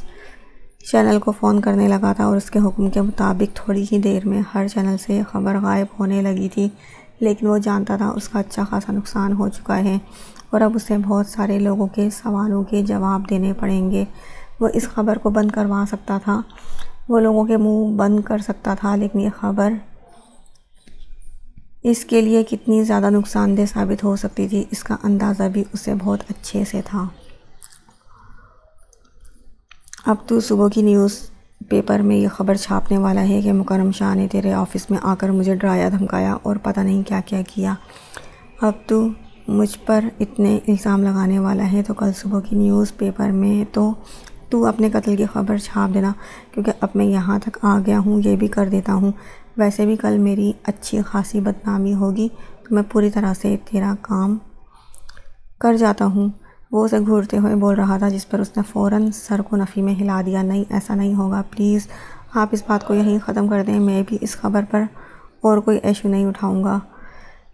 चैनल को फ़ोन करने लगा था और उसके हुक्म के मुताबिक थोड़ी ही देर में हर चैनल से ख़बर गायब होने लगी थी। लेकिन वो जानता था उसका अच्छा खासा नुकसान हो चुका है और अब उसे बहुत सारे लोगों के सवालों के जवाब देने पड़ेंगे। वो इस ख़बर को बंद करवा सकता था, वो लोगों के मुंह बंद कर सकता था, लेकिन ये ख़बर इसके लिए कितनी ज़्यादा नुकसानदेह साबित हो सकती थी इसका अंदाज़ा भी उसे बहुत अच्छे से था। अब तो सुबह की न्यूज़ पेपर में ये ख़बर छापने वाला है कि मुकर्रम शाह ने तेरे ऑफ़िस में आकर मुझे डराया धमकाया और पता नहीं क्या क्या किया। अब तो मुझ पर इतने इल्ज़ाम लगाने वाला है, तो कल सुबह की न्यूज़ पेपर में तो तू अपने कत्ल की ख़बर छाप देना, क्योंकि अब मैं यहाँ तक आ गया हूँ ये भी कर देता हूँ। वैसे भी कल मेरी अच्छी खासी बदनामी होगी, तो मैं पूरी तरह से तेरा काम कर जाता हूँ। वो उसे घूरते हुए बोल रहा था, जिस पर उसने फ़ौरन सर को नफ़ी में हिला दिया। नहीं, ऐसा नहीं होगा, प्लीज़ आप इस बात को यहीं ख़त्म कर दें। मैं भी इस ख़बर पर और कोई इशू नहीं उठाऊंगा,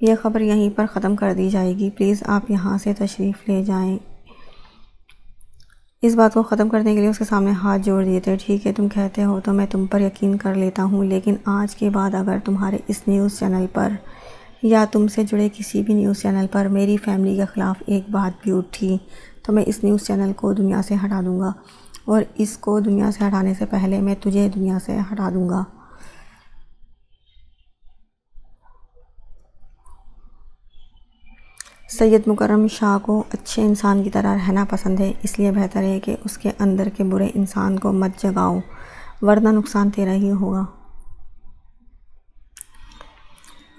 यह ख़बर यहीं पर ख़त्म कर दी जाएगी। प्लीज़ आप यहाँ से तशरीफ़ ले जाएं। इस बात को ख़त्म करने के लिए उसके सामने हाथ जोड़ दिए थे। ठीक है, तुम कहते हो तो मैं तुम पर यकीन कर लेता हूँ, लेकिन आज के बाद अगर तुम्हारे इस न्यूज़ चैनल पर या तुमसे जुड़े किसी भी न्यूज़ चैनल पर मेरी फैमिली के ख़िलाफ़ एक बात भी उठी तो मैं इस न्यूज़ चैनल को दुनिया से हटा दूँगा, और इसको दुनिया से हटाने से पहले मैं तुझे दुनिया से हटा दूँगा। सैयद मुकर्रम शाह को अच्छे इंसान की तरह रहना पसंद है, इसलिए बेहतर है कि उसके अंदर के बुरे इंसान को मत जगाओ, वरना नुकसान तेरा ही होगा।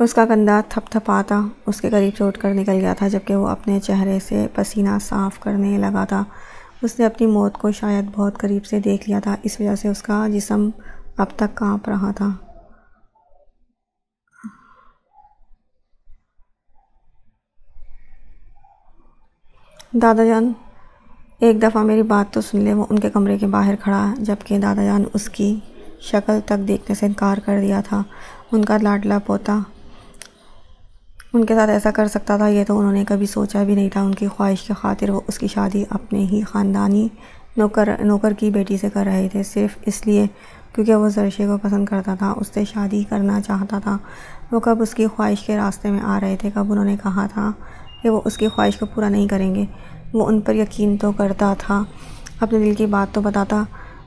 उसका कंधा थपथपाता उसके करीब से उठकर निकल गया था, जबकि वो अपने चेहरे से पसीना साफ करने लगा था। उसने अपनी मौत को शायद बहुत करीब से देख लिया था, इस वजह से उसका जिस्म अब तक कांप रहा था। दादाजान, एक दफ़ा मेरी बात तो सुन ले। वो उनके कमरे के बाहर खड़ा, जबकि दादाजान उसकी शक्ल तक देखने से इनकार कर दिया था। उनका लाडला पोता उनके साथ ऐसा कर सकता था, ये तो उन्होंने कभी सोचा भी नहीं था। उनकी ख्वाहिश के ख़ातिर वो उसकी शादी अपने ही ख़ानदानी नौकर नौकर की बेटी से कर रहे थे, सिर्फ इसलिए क्योंकि वो जरशे को पसंद करता था, उससे शादी करना चाहता था। वो कब उसकी ख्वाहिश के रास्ते में आ रहे थे, कब उन्होंने कहा था कि वो उसकी ख्वाहिश को पूरा नहीं करेंगे। वो उन पर यकीन तो करता था, अपने दिल की बात तो बताता,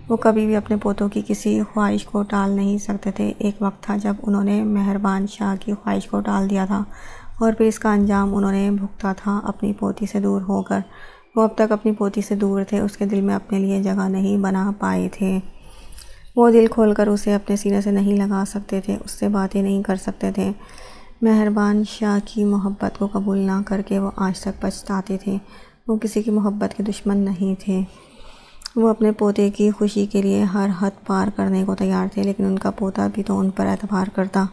वो कभी भी अपने पोतों की किसी ख्वाहिश को टाल नहीं सकते थे। एक वक्त था जब उन्होंने मेहरबान शाह की ख्वाहिश को टाल दिया था और फिर इसका अंजाम उन्होंने भुगता था अपनी पोती से दूर होकर। वो अब तक अपनी पोती से दूर थे, उसके दिल में अपने लिए जगह नहीं बना पाए थे। वो दिल खोलकर उसे अपने सीने से नहीं लगा सकते थे, उससे बातें नहीं कर सकते थे। मेहरबान शाह की मोहब्बत को कबूल ना करके वो आज तक पछताते थे। वो किसी की मोहब्बत के दुश्मन नहीं थे। वो अपने पोते की खुशी के लिए हर हद पार करने को तैयार थे, लेकिन उनका पोता भी तो उन पर एतबार करता।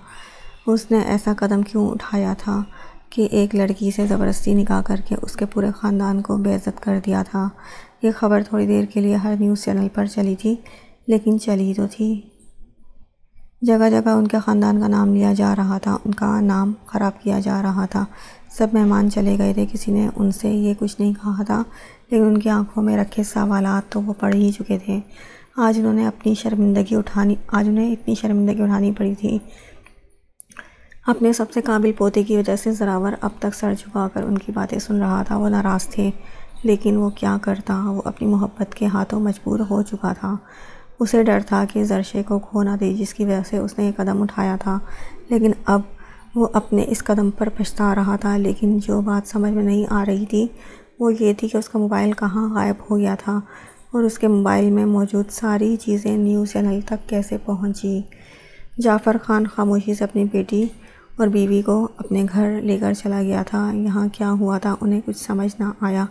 उसने ऐसा कदम क्यों उठाया था कि एक लड़की से ज़बरदस्ती निकाह करके उसके पूरे ख़ानदान को बेइज्जत कर दिया था। ये खबर थोड़ी देर के लिए हर न्यूज़ चैनल पर चली थी, लेकिन चली तो थी। जगह जगह उनके ख़ानदान का नाम लिया जा रहा था, उनका नाम ख़राब किया जा रहा था। सब मेहमान चले गए थे, किसी ने उनसे ये कुछ नहीं कहा था, लेकिन उनकी आंखों में रखे सवालात तो वो पढ़ ही चुके थे। आज उन्होंने अपनी शर्मिंदगी उठानी आज उन्हें इतनी शर्मिंदगी उठानी पड़ी थी। अपने सबसे काबिल पोते की वजह से ज़रावर अब तक सर झुकाकर उनकी बातें सुन रहा था। वो नाराज़ थे, लेकिन वो क्या करता, वो अपनी मोहब्बत के हाथों मजबूर हो चुका था। उसे डर था कि जरशे को खो ना दे, जिसकी वजह से उसने ये कदम उठाया था। लेकिन अब वो अपने इस कदम पर पछता रहा था। लेकिन जो बात समझ में नहीं आ रही थी वो ये थी कि उसका मोबाइल कहाँ गायब हो गया था और उसके मोबाइल में मौजूद सारी चीज़ें न्यूज़ चैनल तक कैसे पहुँची। जाफ़र ख़ान खामोशी से अपनी बेटी और बीवी को अपने घर लेकर चला गया था। यहाँ क्या हुआ था उन्हें कुछ समझ ना आया,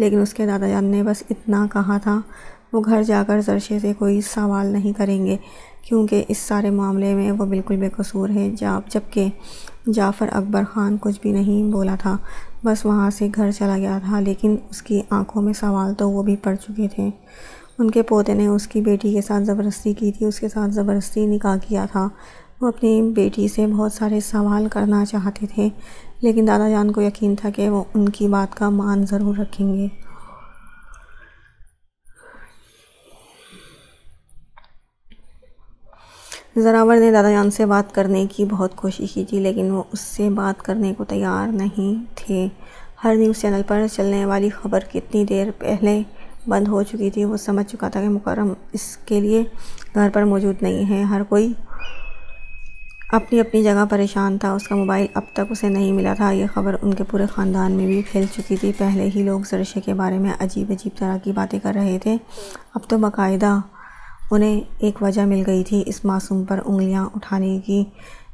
लेकिन उसके दादाजान ने बस इतना कहा था, वो घर जाकर जरशे से कोई सवाल नहीं करेंगे, क्योंकि इस सारे मामले में वो बिल्कुल बेकसूर है। जाप जबकि जाफ़र अकबर ख़ान कुछ भी नहीं बोला था, बस वहाँ से घर चला गया था। लेकिन उसकी आंखों में सवाल तो वो भी पड़ चुके थे। उनके पोते ने उसकी बेटी के साथ ज़बरदस्ती की थी, उसके साथ ज़बरदस्ती निकाह किया था। वो अपनी बेटी से बहुत सारे सवाल करना चाहते थे, लेकिन दादा जान को यकीन था कि वो उनकी बात का मान ज़रूर रखेंगे। ज़रावर ने दादा जान से बात करने की बहुत कोशिश की थी, लेकिन वो उससे बात करने को तैयार नहीं थे। हर न्यूज़ चैनल पर चलने वाली ख़बर कितनी देर पहले बंद हो चुकी थी। वो समझ चुका था कि मुकर्रम इसके लिए घर पर मौजूद नहीं है। हर कोई अपनी अपनी जगह परेशान था। उसका मोबाइल अब तक उसे नहीं मिला था। यह खबर उनके पूरे ख़ानदान में भी फैल चुकी थी। पहले ही लोग जरशे के बारे में अजीब अजीब तरह की बातें कर रहे थे, अब तो बाकायदा उन्हें एक वजह मिल गई थी इस मासूम पर उंगलियां उठाने की।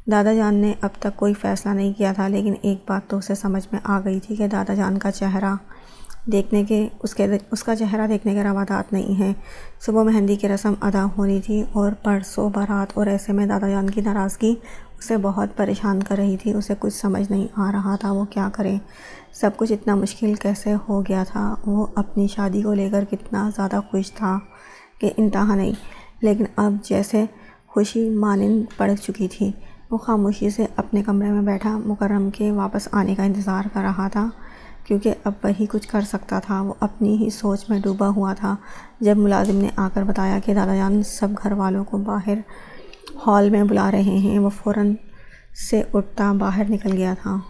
दादा जान ने अब तक कोई फ़ैसला नहीं किया था, लेकिन एक बात तो उसे समझ में आ गई थी कि दादा जान का चेहरा देखने के उसके उसका चेहरा देखने के रवादात नहीं है। सुबह मेहंदी की रस्म अदा होनी थी और परसों बारात, और ऐसे में दादा जान की नाराज़गी उसे बहुत परेशान कर रही थी। उसे कुछ समझ नहीं आ रहा था वो क्या करे। सब कुछ इतना मुश्किल कैसे हो गया था। वो अपनी शादी को लेकर कितना ज़्यादा खुश था कि इंतहा नहीं, लेकिन अब जैसे खुशी मानिंद पड़ चुकी थी। वो खामोशी से अपने कमरे में बैठा मुकर्रम के वापस आने का इंतज़ार कर रहा था, क्योंकि अब वही कुछ कर सकता था। वो अपनी ही सोच में डूबा हुआ था जब मुलाजिम ने आकर बताया कि दादा जान सब घर वालों को बाहर हॉल में बुला रहे हैं। वो फ़ौरन से उठता बाहर निकल गया था।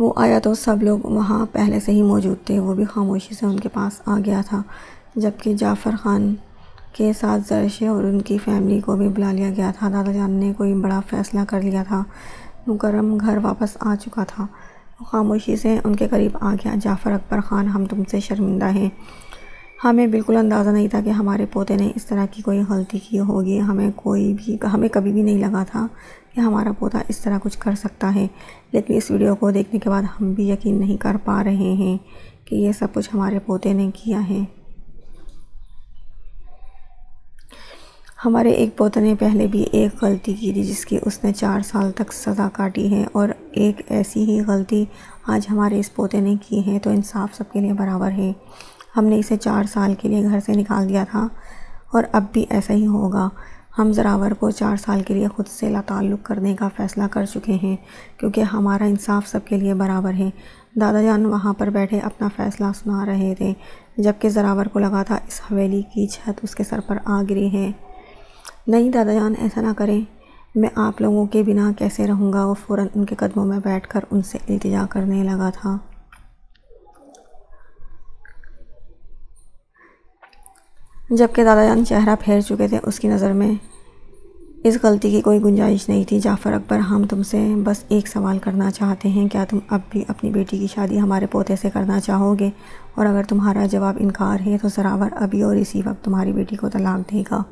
वो आया तो सब लोग वहाँ पहले से ही मौजूद थे। वो भी खामोशी से उनके पास आ गया था, जबकि जाफ़र ख़ान के साथ जरशे और उनकी फ़ैमिली को भी बुला लिया गया था। दादा जान ने कोई बड़ा फ़ैसला कर लिया था। मुकर्रम घर वापस आ चुका था। वो खामोशी से उनके करीब आ गया। जाफ़र अकबर ख़ान, हम तुमसे शर्मिंदा हैं। हमें बिल्कुल अंदाज़ा नहीं था कि हमारे पोते ने इस तरह की कोई गलती की होगी। हमें कोई भी हमें कभी भी नहीं लगा था कि हमारा पोता इस तरह कुछ कर सकता है, लेकिन इस वीडियो को देखने के बाद हम भी यकीन नहीं कर पा रहे हैं कि ये सब कुछ हमारे पोते ने किया है। हमारे एक पोते ने पहले भी एक गलती की थी, जिसकी उसने चार साल तक सज़ा काटी है, और एक ऐसी ही गलती आज हमारे इस पोते ने की है। तो इंसाफ सबके लिए बराबर है। हमने इसे चार साल के लिए घर से निकाल दिया था और अब भी ऐसा ही होगा। हम ज़रावर को चार साल के लिए ख़ुद से लाताल्लुक़ करने का फ़ैसला कर चुके हैं, क्योंकि हमारा इंसाफ सबके लिए बराबर है। दादा जान वहाँ पर बैठे अपना फ़ैसला सुना रहे थे, जबकि ज़रावर को लगा था इस हवेली की छत उसके सर पर आ गिरी है। नहीं दादा जान, ऐसा ना करें, मैं आप लोगों के बिना कैसे रहूँगा। वो फ़ौरन उनके कदमों में बैठ कर उनसे इल्तिजा करने लगा था। जबकि दादाजान चेहरा फेर चुके थे। उसकी नज़र में इस गलती की कोई गुंजाइश नहीं थी। जाफ़र अकबर, हम तुमसे बस एक सवाल करना चाहते हैं, क्या तुम अब भी अपनी बेटी की शादी हमारे पोते से करना चाहोगे? और अगर तुम्हारा जवाब इनकार है तो सरावर अभी और इसी वक्त तुम्हारी बेटी को तलाक देगा।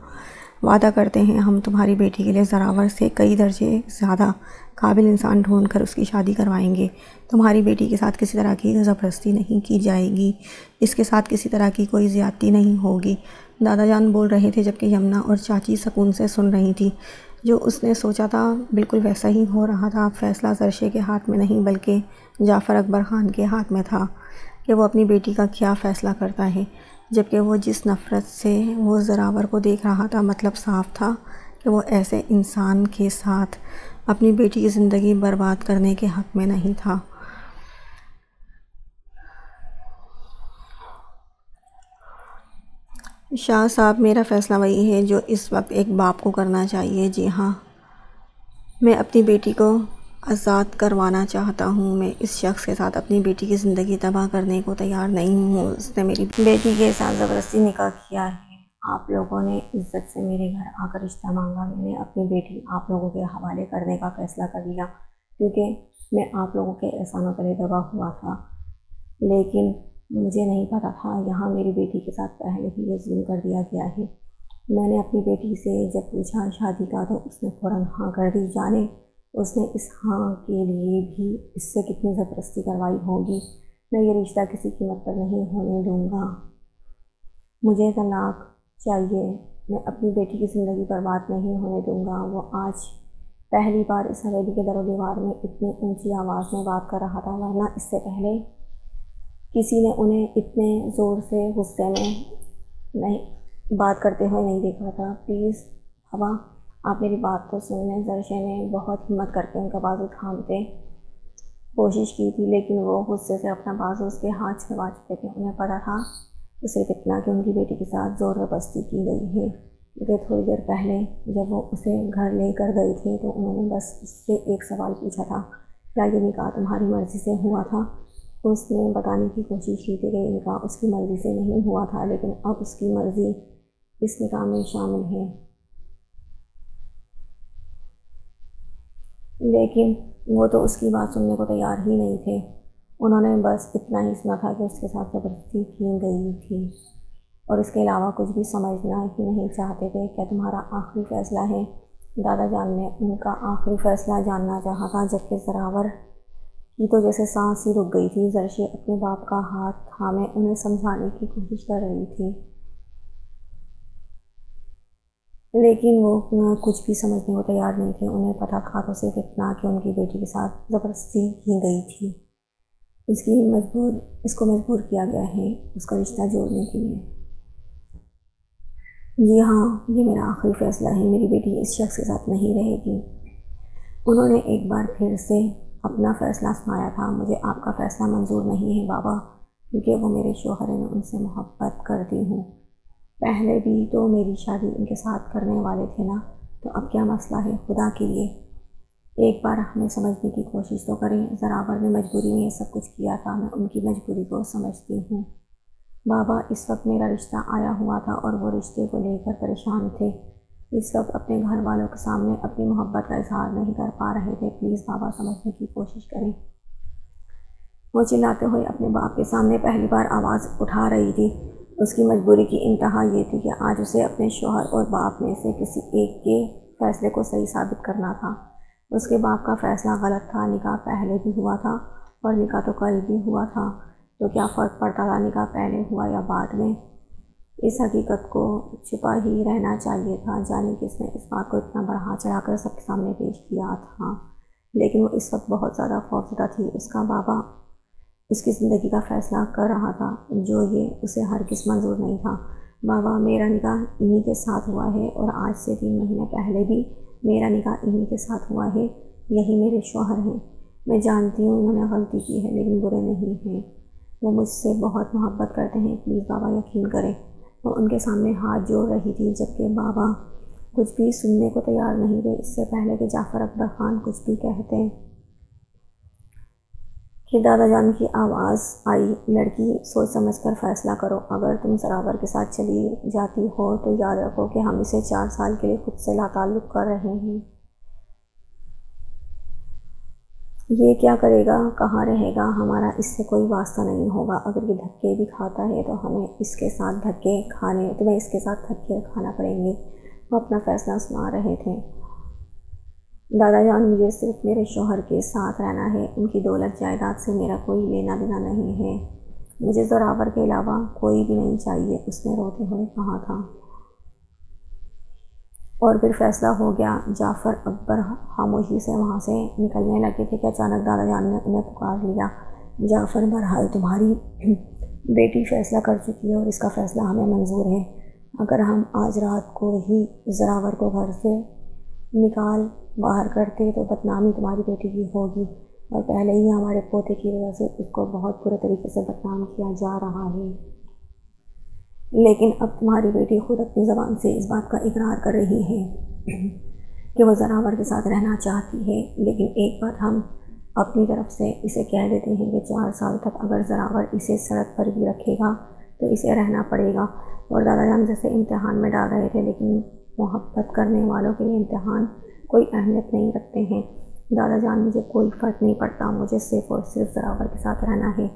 वादा करते हैं हम तुम्हारी बेटी के लिए सरावर से कई दर्जे ज़्यादा काबिल इंसान ढूंढ कर उसकी शादी करवाएंगे। तुम्हारी बेटी के साथ किसी तरह की ज़बरदस्ती नहीं की जाएगी, इसके साथ किसी तरह की कोई ज़्यादती नहीं होगी। दादाजान बोल रहे थे जबकि यमुना और चाची सुकून से सुन रही थी। जो उसने सोचा था बिल्कुल वैसा ही हो रहा था। फ़ैसला जरशे के हाथ में नहीं बल्कि जाफ़र अकबर ख़ान के हाथ में था कि वो अपनी बेटी का क्या फ़ैसला करता है। जबकि वो जिस नफ़रत से वो ज़रावर को देख रहा था, मतलब साफ था कि वो ऐसे इंसान के साथ अपनी बेटी की ज़िंदगी बर्बाद करने के हक़ में नहीं था। शाह साहब, मेरा फ़ैसला वही है जो इस वक्त एक बाप को करना चाहिए। जी हाँ, मैं अपनी बेटी को आज़ाद करवाना चाहता हूँ। मैं इस शख्स के साथ अपनी बेटी की ज़िंदगी तबाह करने को तैयार नहीं हूँ। उसने मेरी बेटी के साथ ज़बरदस्ती निकाह किया है। आप लोगों ने इज्जत से मेरे घर आकर रिश्ता मांगा। मैंने अपनी बेटी आप लोगों के हवाले करने का फ़ैसला कर लिया क्योंकि मैं आप लोगों के एहसानों के लिए दबा हुआ था, लेकिन मुझे नहीं पता था यहाँ मेरी बेटी के साथ पहले ही ये जुल्म कर दिया गया है। मैंने अपनी बेटी से जब पूछा शादी का तो उसने फ़ौरन हाँ कर दी। जाने उसने इस हाँ के लिए भी इससे कितनी ज़बरदस्ती करवाई होगी। मैं ये रिश्ता किसी कीमत पर नहीं होने दूंगा। मुझे तलाक चाहिए, मैं अपनी बेटी की ज़िंदगी बर्बाद नहीं होने दूंगा। वो आज पहली बार इस हवेली के दरो दीवार में इतनी ऊंची आवाज़ में बात कर रहा था, वरना इससे पहले किसी ने उन्हें इतने ज़ोर से गुस्से में नहीं बात करते हुए नहीं देखा था। प्लीज़ हवा, आप मेरी बात को सुन लें। जरशे ने बहुत हिम्मत करके उनका बाजू थामते कोशिश की थी, लेकिन वो गुस्से से अपना बाजू उसके हाथ छुड़वा चुके थे। उन्हें पता था उसे कितना कि उनकी बेटी के साथ ज़बरदस्ती की गई है, क्योंकि थोड़ी देर पहले जब वो उसे घर लेकर गई थी तो उन्होंने बस उससे एक सवाल पूछा था, क्या ये निकाह तुम्हारी मर्ज़ी से हुआ था? उसने बताने की कोशिश की थी कि निकाह उसकी मर्ज़ी से नहीं हुआ था, लेकिन अब उसकी मर्ज़ी इस निकाह में शामिल है। लेकिन वो तो उसकी बात सुनने को तैयार ही नहीं थे। उन्होंने बस इतना ही सुना था कि उसके साथ ज़बरदस्ती की गई थी और इसके अलावा कुछ भी समझना ही नहीं चाहते थे। क्या तुम्हारा आखिरी फ़ैसला है? दादाजान ने उनका आखिरी फ़ैसला जानना चाहा था, जबकि ज़रावर की तो जैसे सांस ही रुक गई थी। जरशे अपने बाप का हाथ थामे उन्हें समझाने की कोशिश कर रही थी, लेकिन वो कुछ भी समझने को तैयार नहीं थे। उन्हें पता था तो सिर्फ इतना कि उनकी बेटी के साथ ज़बरदस्ती की गई थी, इसकी मजबूर इसको मजबूर किया गया है उसका रिश्ता जोड़ने के लिए। जी हाँ, ये मेरा आखिरी फ़ैसला है, मेरी बेटी इस शख्स के साथ नहीं रहेगी। उन्होंने एक बार फिर से अपना फ़ैसला सुनाया था। मुझे आपका फ़ैसला मंजूर नहीं है बाबा, क्योंकि वो मेरे शोहर है, मैं उनसे मोहब्बत करती हूँ। पहले भी तो मेरी शादी उनके साथ करने वाले थे ना, तो अब क्या मसला है? खुदा के लिए एक बार हमें समझने की कोशिश तो करें। ज़रावर ने मजबूरी में ये सब कुछ किया था, मैं उनकी मजबूरी को समझती हूँ बाबा। इस वक्त मेरा रिश्ता आया हुआ था और वो रिश्ते को लेकर परेशान थे। इस वक्त अपने घर वालों के सामने अपनी मोहब्बत का इजहार नहीं कर पा रहे थे। प्लीज़ बाबा, समझने की कोशिश करें। वो चिल्लाते हुए अपने बाप के सामने पहली बार आवाज़ उठा रही थी। उसकी मजबूरी की इंतहा ये थी कि आज उसे अपने शोहर और बाप में से किसी एक के फ़ैसले को सही साबित करना था। उसके बाप का फ़ैसला गलत था। निकाह पहले भी हुआ था और निकाह तो कल भी हुआ था, तो क्या फ़र्क पड़ता था निकाह पहले हुआ या बाद में? इस हकीकत को छुपा ही रहना चाहिए था। जाने किसने इस बात को इतना बढ़ा चढ़ा कर सबके सामने पेश किया था, लेकिन वो इस वक्त बहुत ज़्यादा खौफजदा थी। उसका बाबा उसकी ज़िंदगी का फ़ैसला कर रहा था जो ये उसे हरगिज़ मंजूर नहीं था। बाबा, मेरा निकाह इन्हीं के साथ हुआ है और आज से तीन महीने पहले भी मेरा निकाह इन्हीं के साथ हुआ है। यही मेरे शौहर हैं। मैं जानती हूँ उन्होंने गलती की है, लेकिन बुरे नहीं हैं। वो मुझसे बहुत मोहब्बत करते हैं। प्लीज़ बाबा, यकीन करें। वो उनके सामने हाथ जोड़ रही थी, जबकि बाबा कुछ भी सुनने को तैयार नहीं थे। इससे पहले कि जाफ़र अकबर ख़ान कुछ भी कहते कि दादाजान की आवाज़ आई, लड़की सोच समझकर फैसला करो। अगर तुम सरावर के साथ चली जाती हो तो याद रखो कि हम इसे चार साल के लिए खुद से लाताल्लुक़ कर रहे हैं। ये क्या करेगा, कहाँ रहेगा, हमारा इससे कोई वास्ता नहीं होगा। अगर ये धक्के भी खाता है तो हमें इसके साथ धक्के खाने तुम्हें इसके साथ धक्के खाना पड़ेंगे। वो अपना फ़ैसला सुना रहे थे। दादाजान, मुझे सिर्फ मेरे शोहर के साथ रहना है। उनकी दौलत जायदाद से मेरा कोई लेना देना नहीं है। मुझे जोरावर के अलावा कोई भी नहीं चाहिए, उसने रोते हुए कहा था। और फिर फैसला हो गया। जाफ़र अकबर खामोशी से वहाँ से निकलने लगे थे कि अचानक दादाजान ने उन्हें पुकार लिया। जाफ़र, बहरहाल तुम्हारी बेटी फ़ैसला कर चुकी है और इसका फ़ैसला हमें मंजूर है। अगर हम आज रात को ही जोरावर को घर से निकाल बाहर करते तो बदनामी तुम्हारी बेटी की होगी और पहले ही हमारे पोते की वजह से उसको बहुत बुरे तरीके से बदनाम किया जा रहा है। लेकिन अब तुम्हारी बेटी खुद अपनी ज़बान से इस बात का इकरार कर रही है कि वह ज़रावर के साथ रहना चाहती है। लेकिन एक बात हम अपनी तरफ से इसे कह देते हैं कि चार साल तक अगर ज़रावर इसे सड़क पर भी रखेगा तो इसे रहना पड़ेगा। और दादाजान जैसे इम्तहान में डाल रहे थे, लेकिन मोहब्बत करने वालों के लिए इम्तहान कोई अहमियत नहीं रखते हैं। दादाजान, मुझे कोई फ़र्क नहीं पड़ता, मुझे सिर्फ और सिर्फ ज़रावर के साथ रहना है।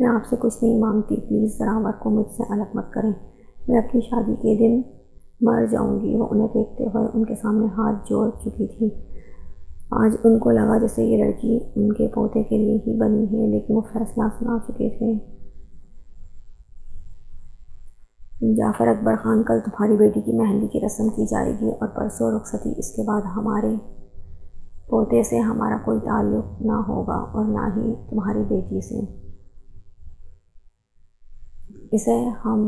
मैं आपसे कुछ नहीं मांगती, प्लीज़ ज़रावर को मुझसे अलग मत करें। मैं अपनी शादी के दिन मर जाऊंगी। वो उन्हें देखते हुए उनके सामने हाथ जोड़ चुकी थी। आज उनको लगा जैसे ये लड़की उनके पोते के लिए ही बनी है, लेकिन वो फैसला सुना चुके थे। जाफ़र अकबर ख़ान, कल तुम्हारी बेटी की मेहंदी की रस्म की जाएगी और परसों रुखसती। इसके बाद हमारे पोते से हमारा कोई ताल्लुक़ ना होगा और ना ही तुम्हारी बेटी से। इसे हम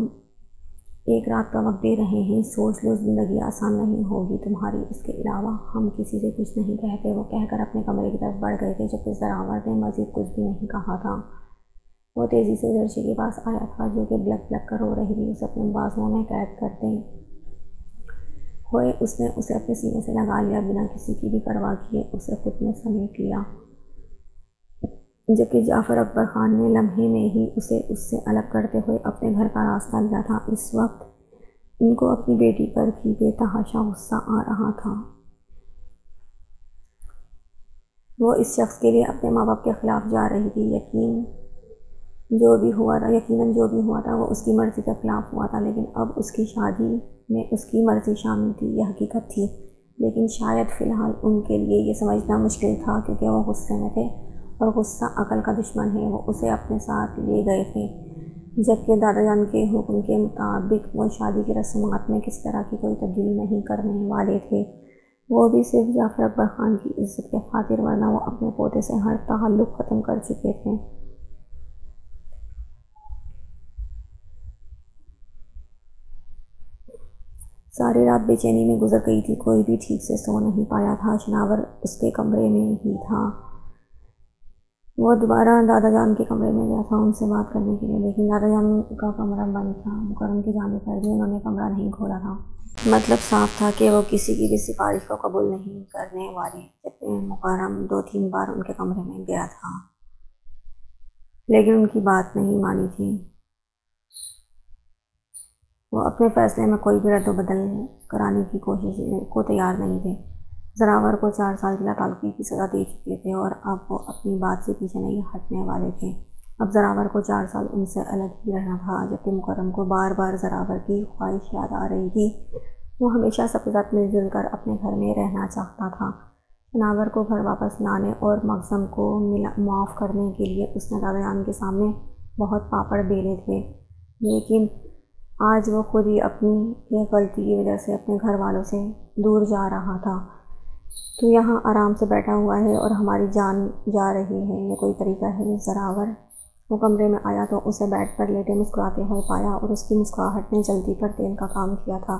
एक रात का वक्त दे रहे हैं, सोच लो। ज़िंदगी आसान नहीं होगी तुम्हारी। इसके अलावा हम किसी से कुछ नहीं कहते, वो कहकर अपने कमरे की तरफ बढ़ गए थे। जबकि ज़रावर ने मज़ीद कुछ भी नहीं कहा था। वो तेज़ी से दर्शी के पास आया था, जो कि ब्लक ब्लक कर रो रही थी। उसे अपने बाजुओं में कैद करते हुए उसने उसे अपने सीने से लगा लिया, बिना किसी की भी परवाह किए उसे खुद में समेट लिया। जबकि जाफ़र अकबर ख़ान ने लम्हे में ही उसे उससे अलग करते हुए अपने घर का रास्ता लिया था। इस वक्त उनको अपनी बेटी पर भी बेतहाशा गुस्सा आ रहा था। वो इस शख्स के लिए अपने माँ बाप के ख़िलाफ़ जा रही थी। यकीन जो भी हुआ था यकीनन जो भी हुआ था वो उसकी मर्ज़ी के ख़िलाफ़ हुआ था। लेकिन अब उसकी शादी में उसकी मर्ज़ी शामिल थी, यह हकीकत थी। लेकिन शायद फ़िलहाल उनके लिए ये समझना मुश्किल था, क्योंकि वो गुस्से में थे और गुस्सा अकल का दुश्मन है। वो उसे अपने साथ ले गए थे। जबकि दादाजान के हुक्म के मुताबिक वो शादी की रस्मात में किस तरह की कोई तब्दीली नहीं करने वाले थे, वो भी सिर्फ जाफ़र अकबर ख़ान की इज़्ज़त के खातिर, वरना वो अपने पोते से हर ताल्लुक़ ख़त्म कर चुके थे। सारी रात बेचैनी में गुजर गई थी। कोई भी ठीक से सो नहीं पाया था। शनावर उसके कमरे में ही था। वो दोबारा दादाजान के कमरे में गया था उनसे बात करने के लिए, लेकिन दादाजान का कमरा बंद था। मुकर्रम के जाने पर भी उन्होंने कमरा नहीं खोला था। मतलब साफ था कि वो किसी की भी सिफारिश को कबूल नहीं करने वाले। जबकि मुकर्रम दो तीन बार उनके कमरे में गया था, लेकिन उनकी बात नहीं मानी थी। वो अपने फ़ैसले में कोई भी रद्द बदल कराने की कोशिश को तैयार नहीं थे। ज़रावर को चार साल की लाताल्लुक़ी की सज़ा दे चुके थे और अब वो अपनी बात से पीछे नहीं हटने वाले थे। अब ज़रावर को चार साल उनसे अलग ही रहना था। जबकि मुकर्रम को बार बार ज़रावर की ख्वाहिश याद आ रही थी। वो हमेशा सबके साथ मिलजुल कर अपने घर में रहना चाहता था। ज़रावर को घर वापस लाने और मगज़म को माफ़ करने के लिए उसने दादाजान के सामने बहुत पापड़ बेले थे, लेकिन आज वो खुद ही अपनी यह गलती की वजह से अपने घर वालों से दूर जा रहा था। तो यहाँ आराम से बैठा हुआ है और हमारी जान जा रही है, ये कोई तरीका है? ज़रावर वो कमरे में आया तो उसे बेड पर लेटे मुस्कुराते हुए पाया और उसकी मुस्कुराहट ने जल्दी पर तेल का काम किया था।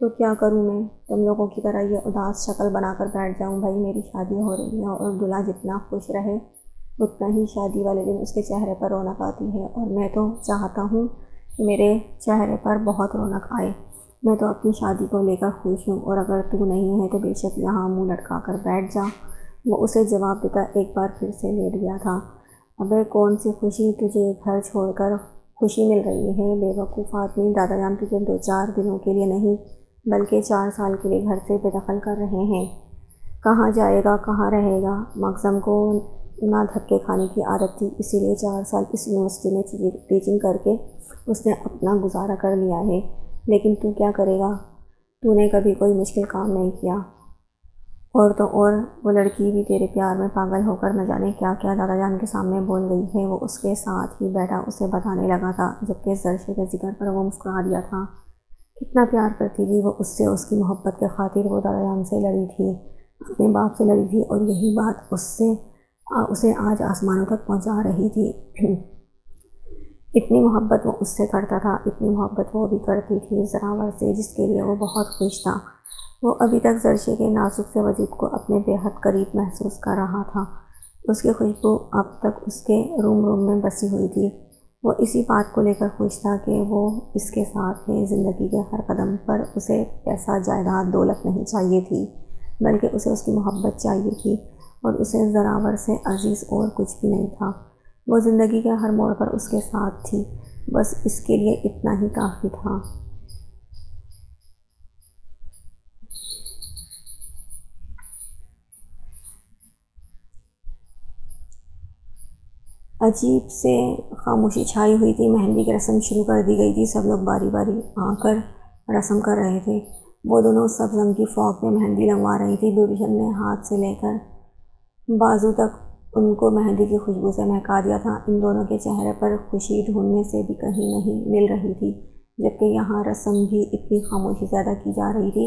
तो क्या करूँ मैं, तुम लोगों की तरह ये उदास शक्ल बनाकर बैठ जाऊँ? भाई, मेरी शादी हो रही है और दूल्हा जितना खुश रहे उतना ही शादी वाले दिन उसके चेहरे पर रौनक आती है, और मैं तो चाहता हूँ मेरे चेहरे पर बहुत रौनक आए। मैं तो अपनी शादी को लेकर खुश हूँ, और अगर तू नहीं है तो बेशक यहाँ मुंह लटका कर बैठ जा, वो उसे जवाब देता एक बार फिर से ले लिया था। अबे कौन सी खुशी तुझे घर छोड़कर खुशी मिल रही है बेवकूफ़ आदमी, दादाजान तुझे दो चार दिनों के लिए नहीं बल्कि चार साल के लिए घर से बेदखल कर रहे हैं। कहाँ जाएगा, कहाँ रहेगा? मगज़म को ना धक्के खाने की आदत थी, इसीलिए चार साल इस यूनिवर्सिटी में टीचिंग करके उसने अपना गुजारा कर लिया है। लेकिन तू क्या करेगा? तूने कभी कोई मुश्किल काम नहीं किया। और तो और वो लड़की भी तेरे प्यार में पागल होकर न जाने क्या क्या दादाजान के सामने बोल गई है। वो उसके साथ ही बैठा उसे बताने लगा था, जबकि जरशे के जिक्र पर वो मुस्कुरा दिया था। कितना प्यार करती थी वो उससे, उसकी मोहब्बत के खातिर वो दादाजान से लड़ी थी, अपने बाप से लड़ी थी, और यही बात उससे उसे आज आसमानों तक पहुँचा रही थी। इतनी मोहब्बत वो उससे करता था, इतनी मोहब्बत वो भी करती थी ज़रावर से, जिसके लिए वो बहुत खुश था। वो अभी तक जरशे के नाजुक से वजूद को अपने बेहद करीब महसूस कर रहा था। उसकी खुशबू अब तक उसके रूम रूम में बसी हुई थी। वो इसी बात को लेकर खुश था कि वो इसके साथ है। ज़िंदगी के हर कदम पर उसे पैसा, जायदाद, दौलत नहीं चाहिए थी, बल्कि उसे उसकी मोहब्बत चाहिए थी, और उसे ज़रावर से अजीज़ और कुछ भी नहीं था। वो ज़िंदगी के हर मोड़ पर उसके साथ थी, बस इसके लिए इतना ही काफ़ी था। अजीब से खामोशी छाई हुई थी। मेहंदी की रस्म शुरू कर दी गई थी। सब लोग बारी बारी आकर रस्म कर रहे थे। वो दोनों सब रंग की फ़्रॉक में मेहंदी लगवा रही थी। दूरदर्शन ने हाथ से लेकर बाजू तक उनको मेहंदी की खुशबू से महका दिया था। इन दोनों के चेहरे पर खुशी ढूंढने से भी कहीं नहीं मिल रही थी, जबकि यहाँ रस्म भी इतनी खामोशी ज़्यादा की जा रही थी।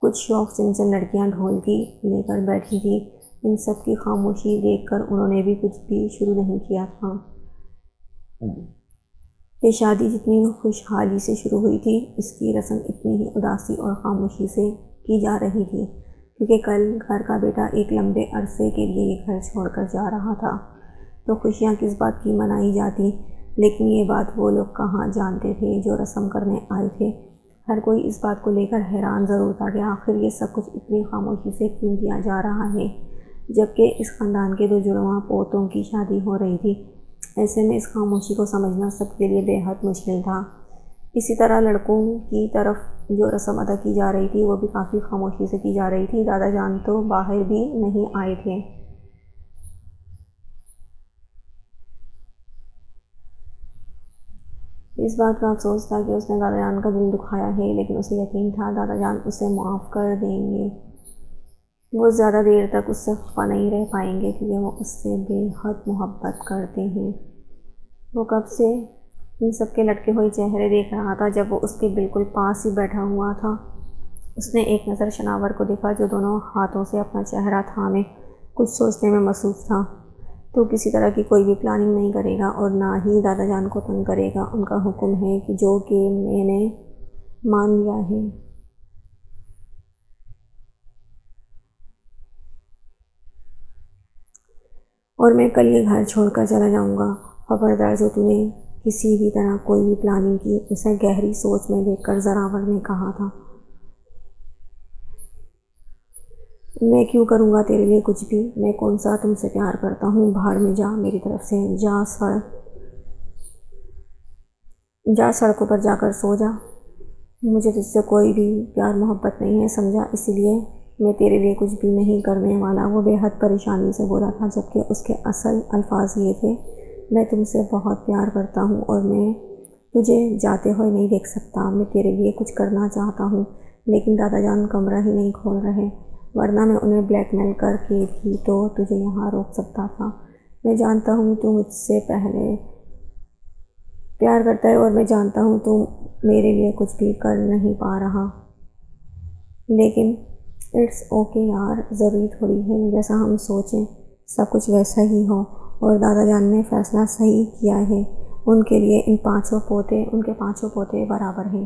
कुछ शौक चंचल लड़कियाँ ढोल की लेकर बैठी थी। इन सब की खामोशी देखकर उन्होंने भी कुछ भी शुरू नहीं किया था। ये शादी जितनी खुशहाली से शुरू हुई थी, इसकी रस्म इतनी ही उदासी और ख़ामोशी से की जा रही थी, क्योंकि कल घर का बेटा एक लंबे अरसे के लिए ये घर छोड़कर जा रहा था। तो खुशियाँ किस बात की मनाई जाती? लेकिन ये बात वो लोग कहाँ जानते थे जो रस्म करने आए थे। हर कोई इस बात को लेकर हैरान ज़रूर था कि आखिर ये सब कुछ इतनी खामोशी से क्यों किया जा रहा है, जबकि इस ख़ानदान के दो जुड़वा पोतों की शादी हो रही थी। ऐसे में इस खामोशी को समझना सबके लिए बेहद मुश्किल था। इसी तरह लड़कों की तरफ जो रस्म अदा की जा रही थी, वो भी काफ़ी खामोशी से की जा रही थी। दादाजान तो बाहर भी नहीं आए थे। इस बात का अफसोस था कि उसने दादाजान का दिल दुखाया है, लेकिन उसे यकीन था दादाजान उसे माफ़ कर देंगे। वो ज़्यादा देर तक उससे खफा नहीं रह पाएंगे, क्योंकि वो उससे बेहद मोहब्बत करते हैं। वो कब से इन सब के लटके हुए चेहरे देख रहा था, जब वो उसके बिल्कुल पास ही बैठा हुआ था। उसने एक नज़र शनावर को देखा, जो दोनों हाथों से अपना चेहरा थामे कुछ सोचने में मसरूफ़ था। तो किसी तरह की कोई भी प्लानिंग नहीं करेगा और ना ही दादाजान को तंग करेगा। उनका हुक्म है कि जो कि मैंने मान लिया है। और मैं कल ये घर छोड़कर चला जाऊंगा। खबरदार जो तूने किसी भी तरह कोई भी प्लानिंग की। उसे गहरी सोच में देखकर ज़रावर ने कहा था। मैं क्यों करूंगा तेरे लिए कुछ भी? मैं कौन सा तुमसे प्यार करता हूँ? बाहर में जा, मेरी तरफ से जा। सड़ जा सड़कों पर जाकर सो जा। मुझे तुझसे कोई भी प्यार मोहब्बत नहीं है, समझा? इसीलिए मैं तेरे लिए कुछ भी नहीं करने वाला। वो बेहद परेशानी से बोला था, जबकि उसके असल अल्फाज ये थे, मैं तुमसे बहुत प्यार करता हूँ और मैं तुझे जाते हुए नहीं देख सकता। मैं तेरे लिए कुछ करना चाहता हूँ, लेकिन दादाजान कमरा ही नहीं खोल रहे, वरना मैं उन्हें ब्लैकमेल करके भी तो तुझे यहाँ रोक सकता था। मैं जानता हूँ तू मुझसे पहले प्यार करता है, और मैं जानता हूँ तू मेरे लिए कुछ भी कर नहीं पा रहा, लेकिन इट्स ओके यार, ज़रूरी थोड़ी है जैसा हम सोचें, सब कुछ वैसा ही हो। और दादाजान ने फ़ैसला सही किया है। उनके लिए इन पांचों पोते उनके पांचों पोते बराबर हैं।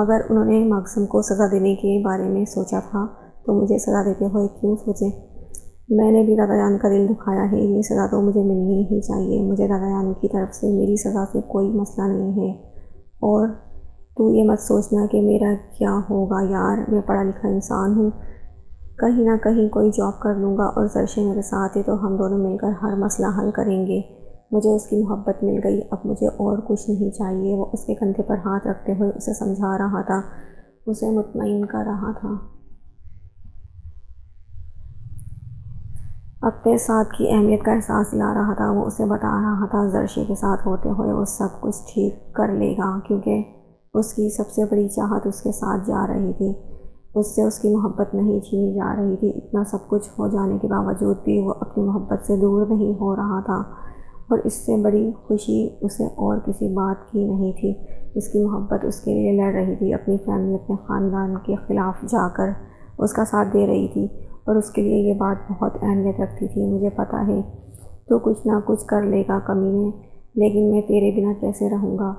अगर उन्होंने मगज़म को सज़ा देने के बारे में सोचा था, तो मुझे सज़ा देते हुए क्यों सोचें? मैंने भी दादाजान का दिल दुखाया है, ये सज़ा तो मुझे मिलनी ही चाहिए। मुझे दादाजान की तरफ से मेरी सज़ा से कोई मसला नहीं है। और तू ये मत सोचना कि मेरा क्या होगा यार, मैं पढ़ा लिखा इंसान हूँ, कहीं ना कहीं कोई जॉब कर लूँगा, और जरशे मेरे साथ है तो हम दोनों मिलकर हर मसला हल करेंगे। मुझे उसकी मोहब्बत मिल गई, अब मुझे और कुछ नहीं चाहिए। वो उसके कंधे पर हाथ रखते हुए उसे समझा रहा था, उसे मुतमईन कर रहा था। अपने साथ की अहमियत का एहसास दिला रहा था। वो उसे बता रहा था जरशे के साथ होते हुए वो सब कुछ ठीक कर लेगा, क्योंकि उसकी सबसे बड़ी चाहत उसके साथ जा रही थी, उससे उसकी मोहब्बत नहीं छीनी जा रही थी। इतना सब कुछ हो जाने के बावजूद भी वो अपनी मोहब्बत से दूर नहीं हो रहा था, और इससे बड़ी खुशी उसे और किसी बात की नहीं थी। इसकी मोहब्बत उसके लिए लड़ रही थी, अपनी फैमिली, अपने ख़ानदान के ख़िलाफ़ जाकर उसका साथ दे रही थी, और उसके लिए ये बात बहुत अहमियत रखती थी। मुझे पता है तो कुछ ना कुछ कर लेगा कमीने, लेकिन मैं तेरे बिना कैसे रहूँगा,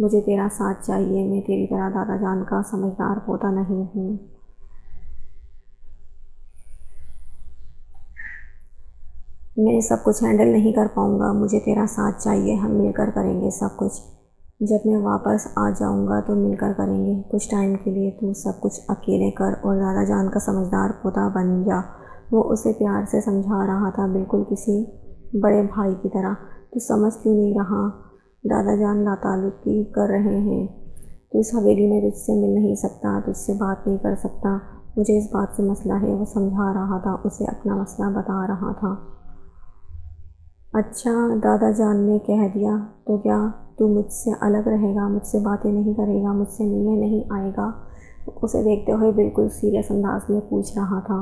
मुझे तेरा साथ चाहिए, मैं तेरी तरह दादा जान का समझदार पोता नहीं हूँ। मैं सब कुछ हैंडल नहीं कर पाऊँगा, मुझे तेरा साथ चाहिए, हम मिलकर करेंगे सब कुछ, जब मैं वापस आ जाऊँगा तो मिलकर करेंगे। कुछ टाइम के लिए तू सब कुछ अकेले कर और दादा जान का समझदार पोता बन जा। वो उसे प्यार से समझा रहा था, बिल्कुल किसी बड़े भाई की तरह। तू समझ क्यों नहीं रहा, दादा जान लाताल्लुकी कर रहे हैं, तू इस हवेली में तुझसे मिल नहीं सकता, तुझसे बात नहीं कर सकता, मुझे इस बात से मसला है। वो समझा रहा था, उसे अपना मसला बता रहा था। अच्छा दादा जान ने कह दिया तो क्या तू मुझसे अलग रहेगा, मुझसे बातें नहीं करेगा, मुझसे मिलने नहीं आएगा? उसे देखते हुए बिल्कुल सीरियस अंदाज में पूछ रहा था।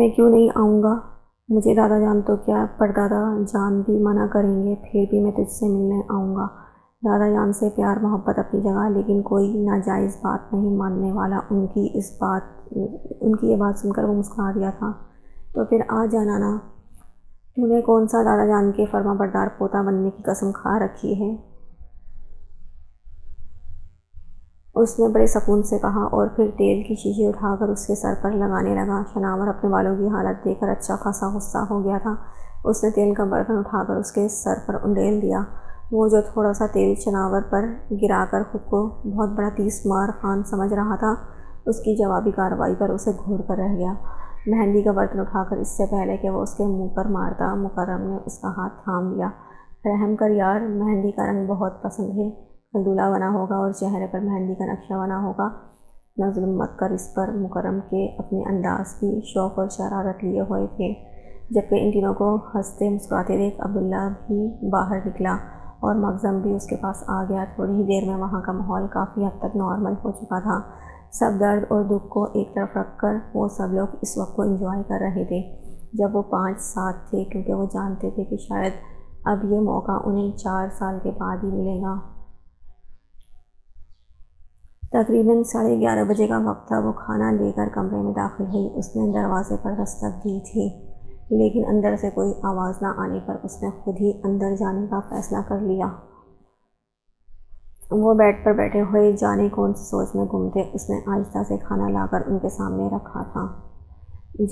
मैं क्यों नहीं आऊँगा, मुझे दादा जान तो क्या परदादा जान भी मना करेंगे, फिर भी मैं तुझसे मिलने आऊँगा। दादा जान से प्यार मोहब्बत अपनी जगह, लेकिन कोई नाजायज़ बात नहीं मानने वाला। उनकी इस बात उनकी ये बात सुनकर वो मुस्कुरा दिया था। तो फिर आ जाना ना, तूने कौन सा दादा जान के फर्मा बरदार पोता बनने की कसम खा रखी है? उसने बड़े सुकून से कहा, और फिर तेल की शीशी उठाकर उसके सर पर लगाने लगा। शनावर अपने वालों की हालत देखकर अच्छा खासा गुस्सा हो गया था। उसने तेल का बर्तन उठाकर उसके सर पर उंडेल दिया। वो जो थोड़ा सा तेल शनावर पर गिराकर खुद को बहुत बड़ा तीस मार खान समझ रहा था, उसकी जवाबी कार्रवाई पर उसे घूर कर रह गया। मेहंदी का बर्तन उठाकर इससे पहले कि वो उसके मुंह पर मारता, मुकर्रम ने उसका हाथ थाम लिया। रहम कर यार, मेहंदी का रंग बहुत पसंद है, कल दूल्हा बना होगा और चेहरे पर मेहंदी का नक्शा बना होगा, इतना जुल्म मत कर इस पर। मुकर्रम के अपने अंदाज भी शौक़ और शरारत लिए हुए थे, जबकि इन तीनों को हंसते मुस्कुराते देख अब्दुल्ला भी बाहर निकला और मखज़म भी उसके पास आ गया। थोड़ी ही देर में वहाँ का माहौल काफ़ी हद तक नॉर्मल हो चुका था। सब दर्द और दुख को एक तरफ रखकर वो सब लोग इस वक्त को एंजॉय कर रहे थे जब वो पाँच सात थे, क्योंकि वो जानते थे कि शायद अब ये मौका उन्हें चार साल के बाद ही मिलेगा। तकरीबन साढ़े ग्यारह बजे का वक्त था। वो खाना लेकर कमरे में दाखिल हुई। उसने दरवाज़े पर दस्तक दी थी, लेकिन अंदर से कोई आवाज़ ना आने पर उसने खुद ही अंदर जाने का फ़ैसला कर लिया। वो बेड पर बैठे हुए जाने कौन सी सोच में घूम थे। उसने आहिस्ता से खाना लाकर उनके सामने रखा था।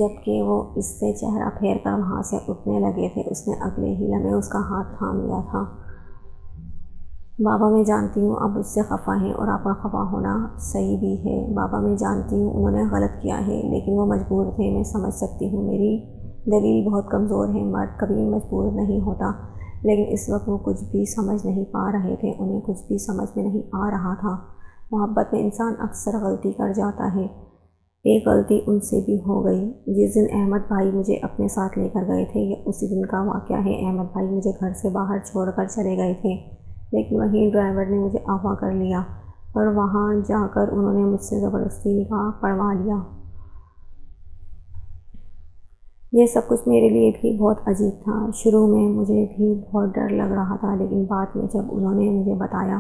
जबकि वो इससे चेहरा फेर कर वहाँ से उठने लगे थे, उसने अगले ही लम्हे उसका हाथ थाम लिया था। बाबा मैं जानती हूँ आप उससे खफा हैं, और आपका खफा होना सही भी है। बाबा मैं जानती हूँ उन्होंने गलत किया है, लेकिन वो मजबूर थे, मैं समझ सकती हूँ। मेरी दलील बहुत कमज़ोर है, मर्द कभी मजबूर नहीं होता। लेकिन इस वक्त वो कुछ भी समझ नहीं पा रहे थे, उन्हें कुछ भी समझ में नहीं आ रहा था। मोहब्बत में इंसान अक्सर गलती कर जाता है। एक गलती उनसे भी हो गई। जिस दिन अहमद भाई मुझे अपने साथ लेकर गए थे, ये उसी दिन का वाक़या है। अहमद भाई मुझे घर से बाहर छोड़कर चले गए थे, लेकिन वहीं ड्राइवर ने मुझे अगवा कर लिया, और वहाँ जाकर उन्होंने मुझसे ज़बरदस्ती निकाह पढ़वा लिया। ये सब कुछ मेरे लिए भी बहुत अजीब था। शुरू में मुझे भी बहुत डर लग रहा था, लेकिन बाद में जब उन्होंने मुझे बताया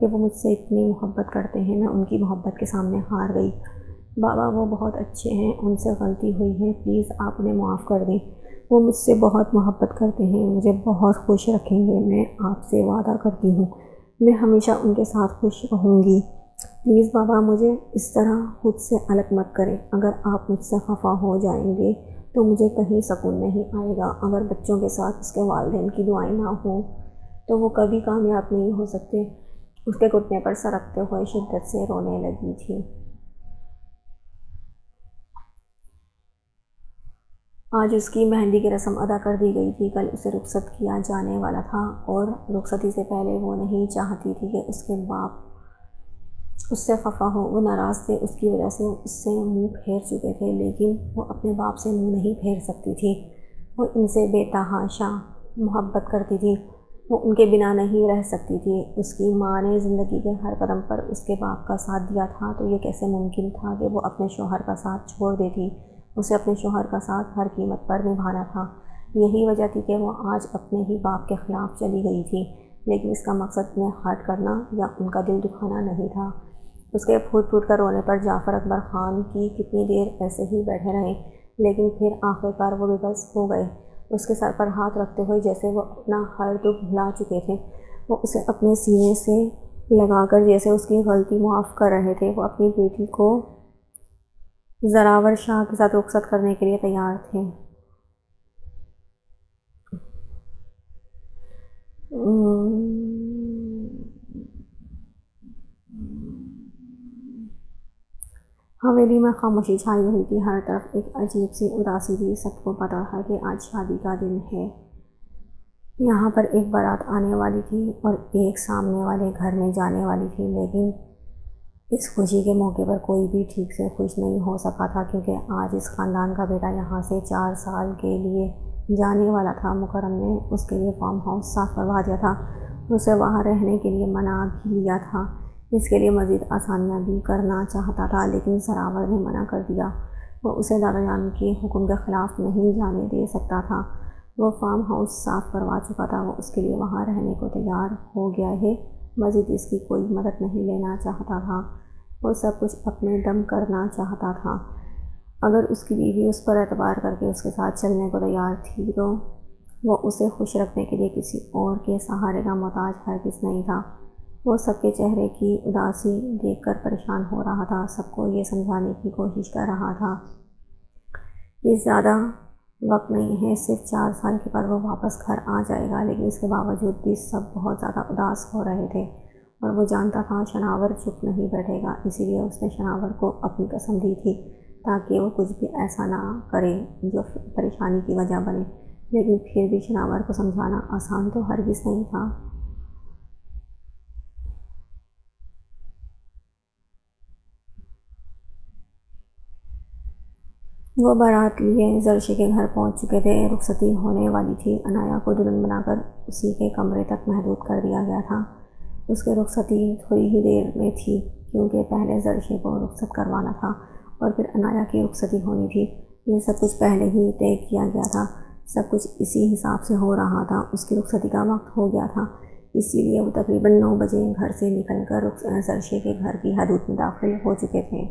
कि वो मुझसे इतनी मोहब्बत करते हैं, मैं उनकी मोहब्बत के सामने हार गई। बाबा वो बहुत अच्छे हैं, उनसे गलती हुई है, प्लीज़ आप उन्हें माफ़ कर दें। वो मुझसे बहुत मोहब्बत करते हैं, मुझे बहुत खुश रखेंगे, मैं आपसे वादा करती हूँ, मैं हमेशा उनके साथ खुश रहूँगी। प्लीज़ बाबा मुझे इस तरह खुद से अलग मत करें। अगर आप मुझसे खफा हो जाएंगे तो मुझे कहीं सुकून नहीं आएगा। अगर बच्चों के साथ उसके वालिदैन की दुआएं ना हो तो वो कभी कामयाब नहीं हो सकते। उसके घुटने पर सरकते हुए शिद्दत से रोने लगी थी। आज उसकी मेहंदी की रस्म अदा कर दी गई थी। कल उसे रुखसत किया जाने वाला था और रुखसती से पहले वो नहीं चाहती थी कि उसके बाप उससे खफा हो। वो नाराज़ थे, उसकी वजह से उससे मुंह फेर चुके थे, लेकिन वो अपने बाप से मुंह नहीं फेर सकती थी। वो इनसे बेतहाशा मोहब्बत करती थी, वो उनके बिना नहीं रह सकती थी। उसकी माँ ने ज़िंदगी के हर कदम पर उसके बाप का साथ दिया था, तो ये कैसे मुमकिन था कि वो अपने शौहर का साथ छोड़ देती। उसे अपने शौहर का साथ हर कीमत पर निभाना था। यही वजह थी कि वो आज अपने ही बाप के ख़िलाफ़ चली गई थी, लेकिन इसका मकसद उन्हें हर्ट करना या उनका दिल दुखाना नहीं था। उसके फूट फूट कर रोने पर जाफ़र अकबर ख़ान की कितनी देर ऐसे ही बैठे रहे, लेकिन फिर आखिरकार वो बेबस हो गए, उसके सर पर हाथ रखते हुए जैसे वो अपना हर दुख भुला चुके थे। वो उसे अपने सीने से लगाकर जैसे उसकी गलती माफ़ कर रहे थे। वो अपनी बेटी को ज़रावर शाह के साथ रुखसत करने के लिए तैयार थे। हवेली में खामोशी छाई हुई थी, हर तरफ एक अजीब सी उदासी थी। सबको पता था कि आज शादी का दिन है। यहाँ पर एक बारात आने वाली थी और एक सामने वाले घर में जाने वाली थी, लेकिन इस खुशी के मौके पर कोई भी ठीक से खुश नहीं हो सका था, क्योंकि आज इस ख़ानदान का बेटा यहाँ से चार साल के लिए जाने वाला था। मुकर्रम ने उसके लिए फार्म हाउस साफ करवा दिया था, उसे वहाँ रहने के लिए मना भी लिया था, इसके लिए मज़ीद आसानियाँ भी करना चाहता था, लेकिन सरावर ने मना कर दिया। वो उसे दादाजान के हुक्म के ख़िलाफ़ नहीं जाने दे सकता था। वो फार्म हाउस साफ़ करवा चुका था, वो उसके लिए वहाँ रहने को तैयार हो गया है, मज़ीद इसकी कोई मदद नहीं लेना चाहता था। वो सब कुछ अपने दम करना चाहता था। अगर उसकी बीवी उस पर एतबार करके उसके साथ चलने को तैयार थी, तो वो उसे खुश रखने के लिए किसी और के सहारे का मोहताज हरगिज़ नहीं था। वो सबके चेहरे की उदासी देखकर परेशान हो रहा था, सबको ये समझाने की कोशिश कर रहा था कि ज़्यादा वक्त नहीं है, सिर्फ चार साल के बाद वो वापस घर आ जाएगा, लेकिन इसके बावजूद भी सब बहुत ज़्यादा उदास हो रहे थे। और वो जानता था शनावर चुप नहीं बैठेगा, इसीलिए उसने शनावर को अपनी कसम दी थी ताकि वो कुछ भी ऐसा ना करे जो परेशानी की वजह बने। लेकिन फिर भी शनावर को समझाना आसान तो हरगिज़ नहीं था। वो बारात लिए जरशे के घर पहुंच चुके थे, रुखसती होने वाली थी। अनाया को दुल्हन बनाकर उसी के कमरे तक महदूद कर दिया गया था। उसके रुखसती थोड़ी ही देर में थी, क्योंकि पहले जरशे को रुखसत करवाना था और फिर अनाया की रुखसती होनी थी। ये सब कुछ पहले ही तय किया गया था, सब कुछ इसी हिसाब से हो रहा था। उसकी रुखसती का वक्त हो गया था, इसीलिए वो तकरीबन नौ बजे घर से निकल कर जरशे के घर की हदूद में दाखिल हो चुके थे।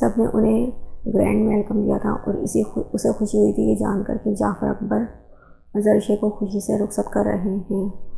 सब ने उन्हें ग्रैंड वेलकम दिया था और इसी खु, उसे खुशी हुई थी ये जानकर कि जाफ़र अकबर जरशे को खुशी से रुखसत कर रहे हैं।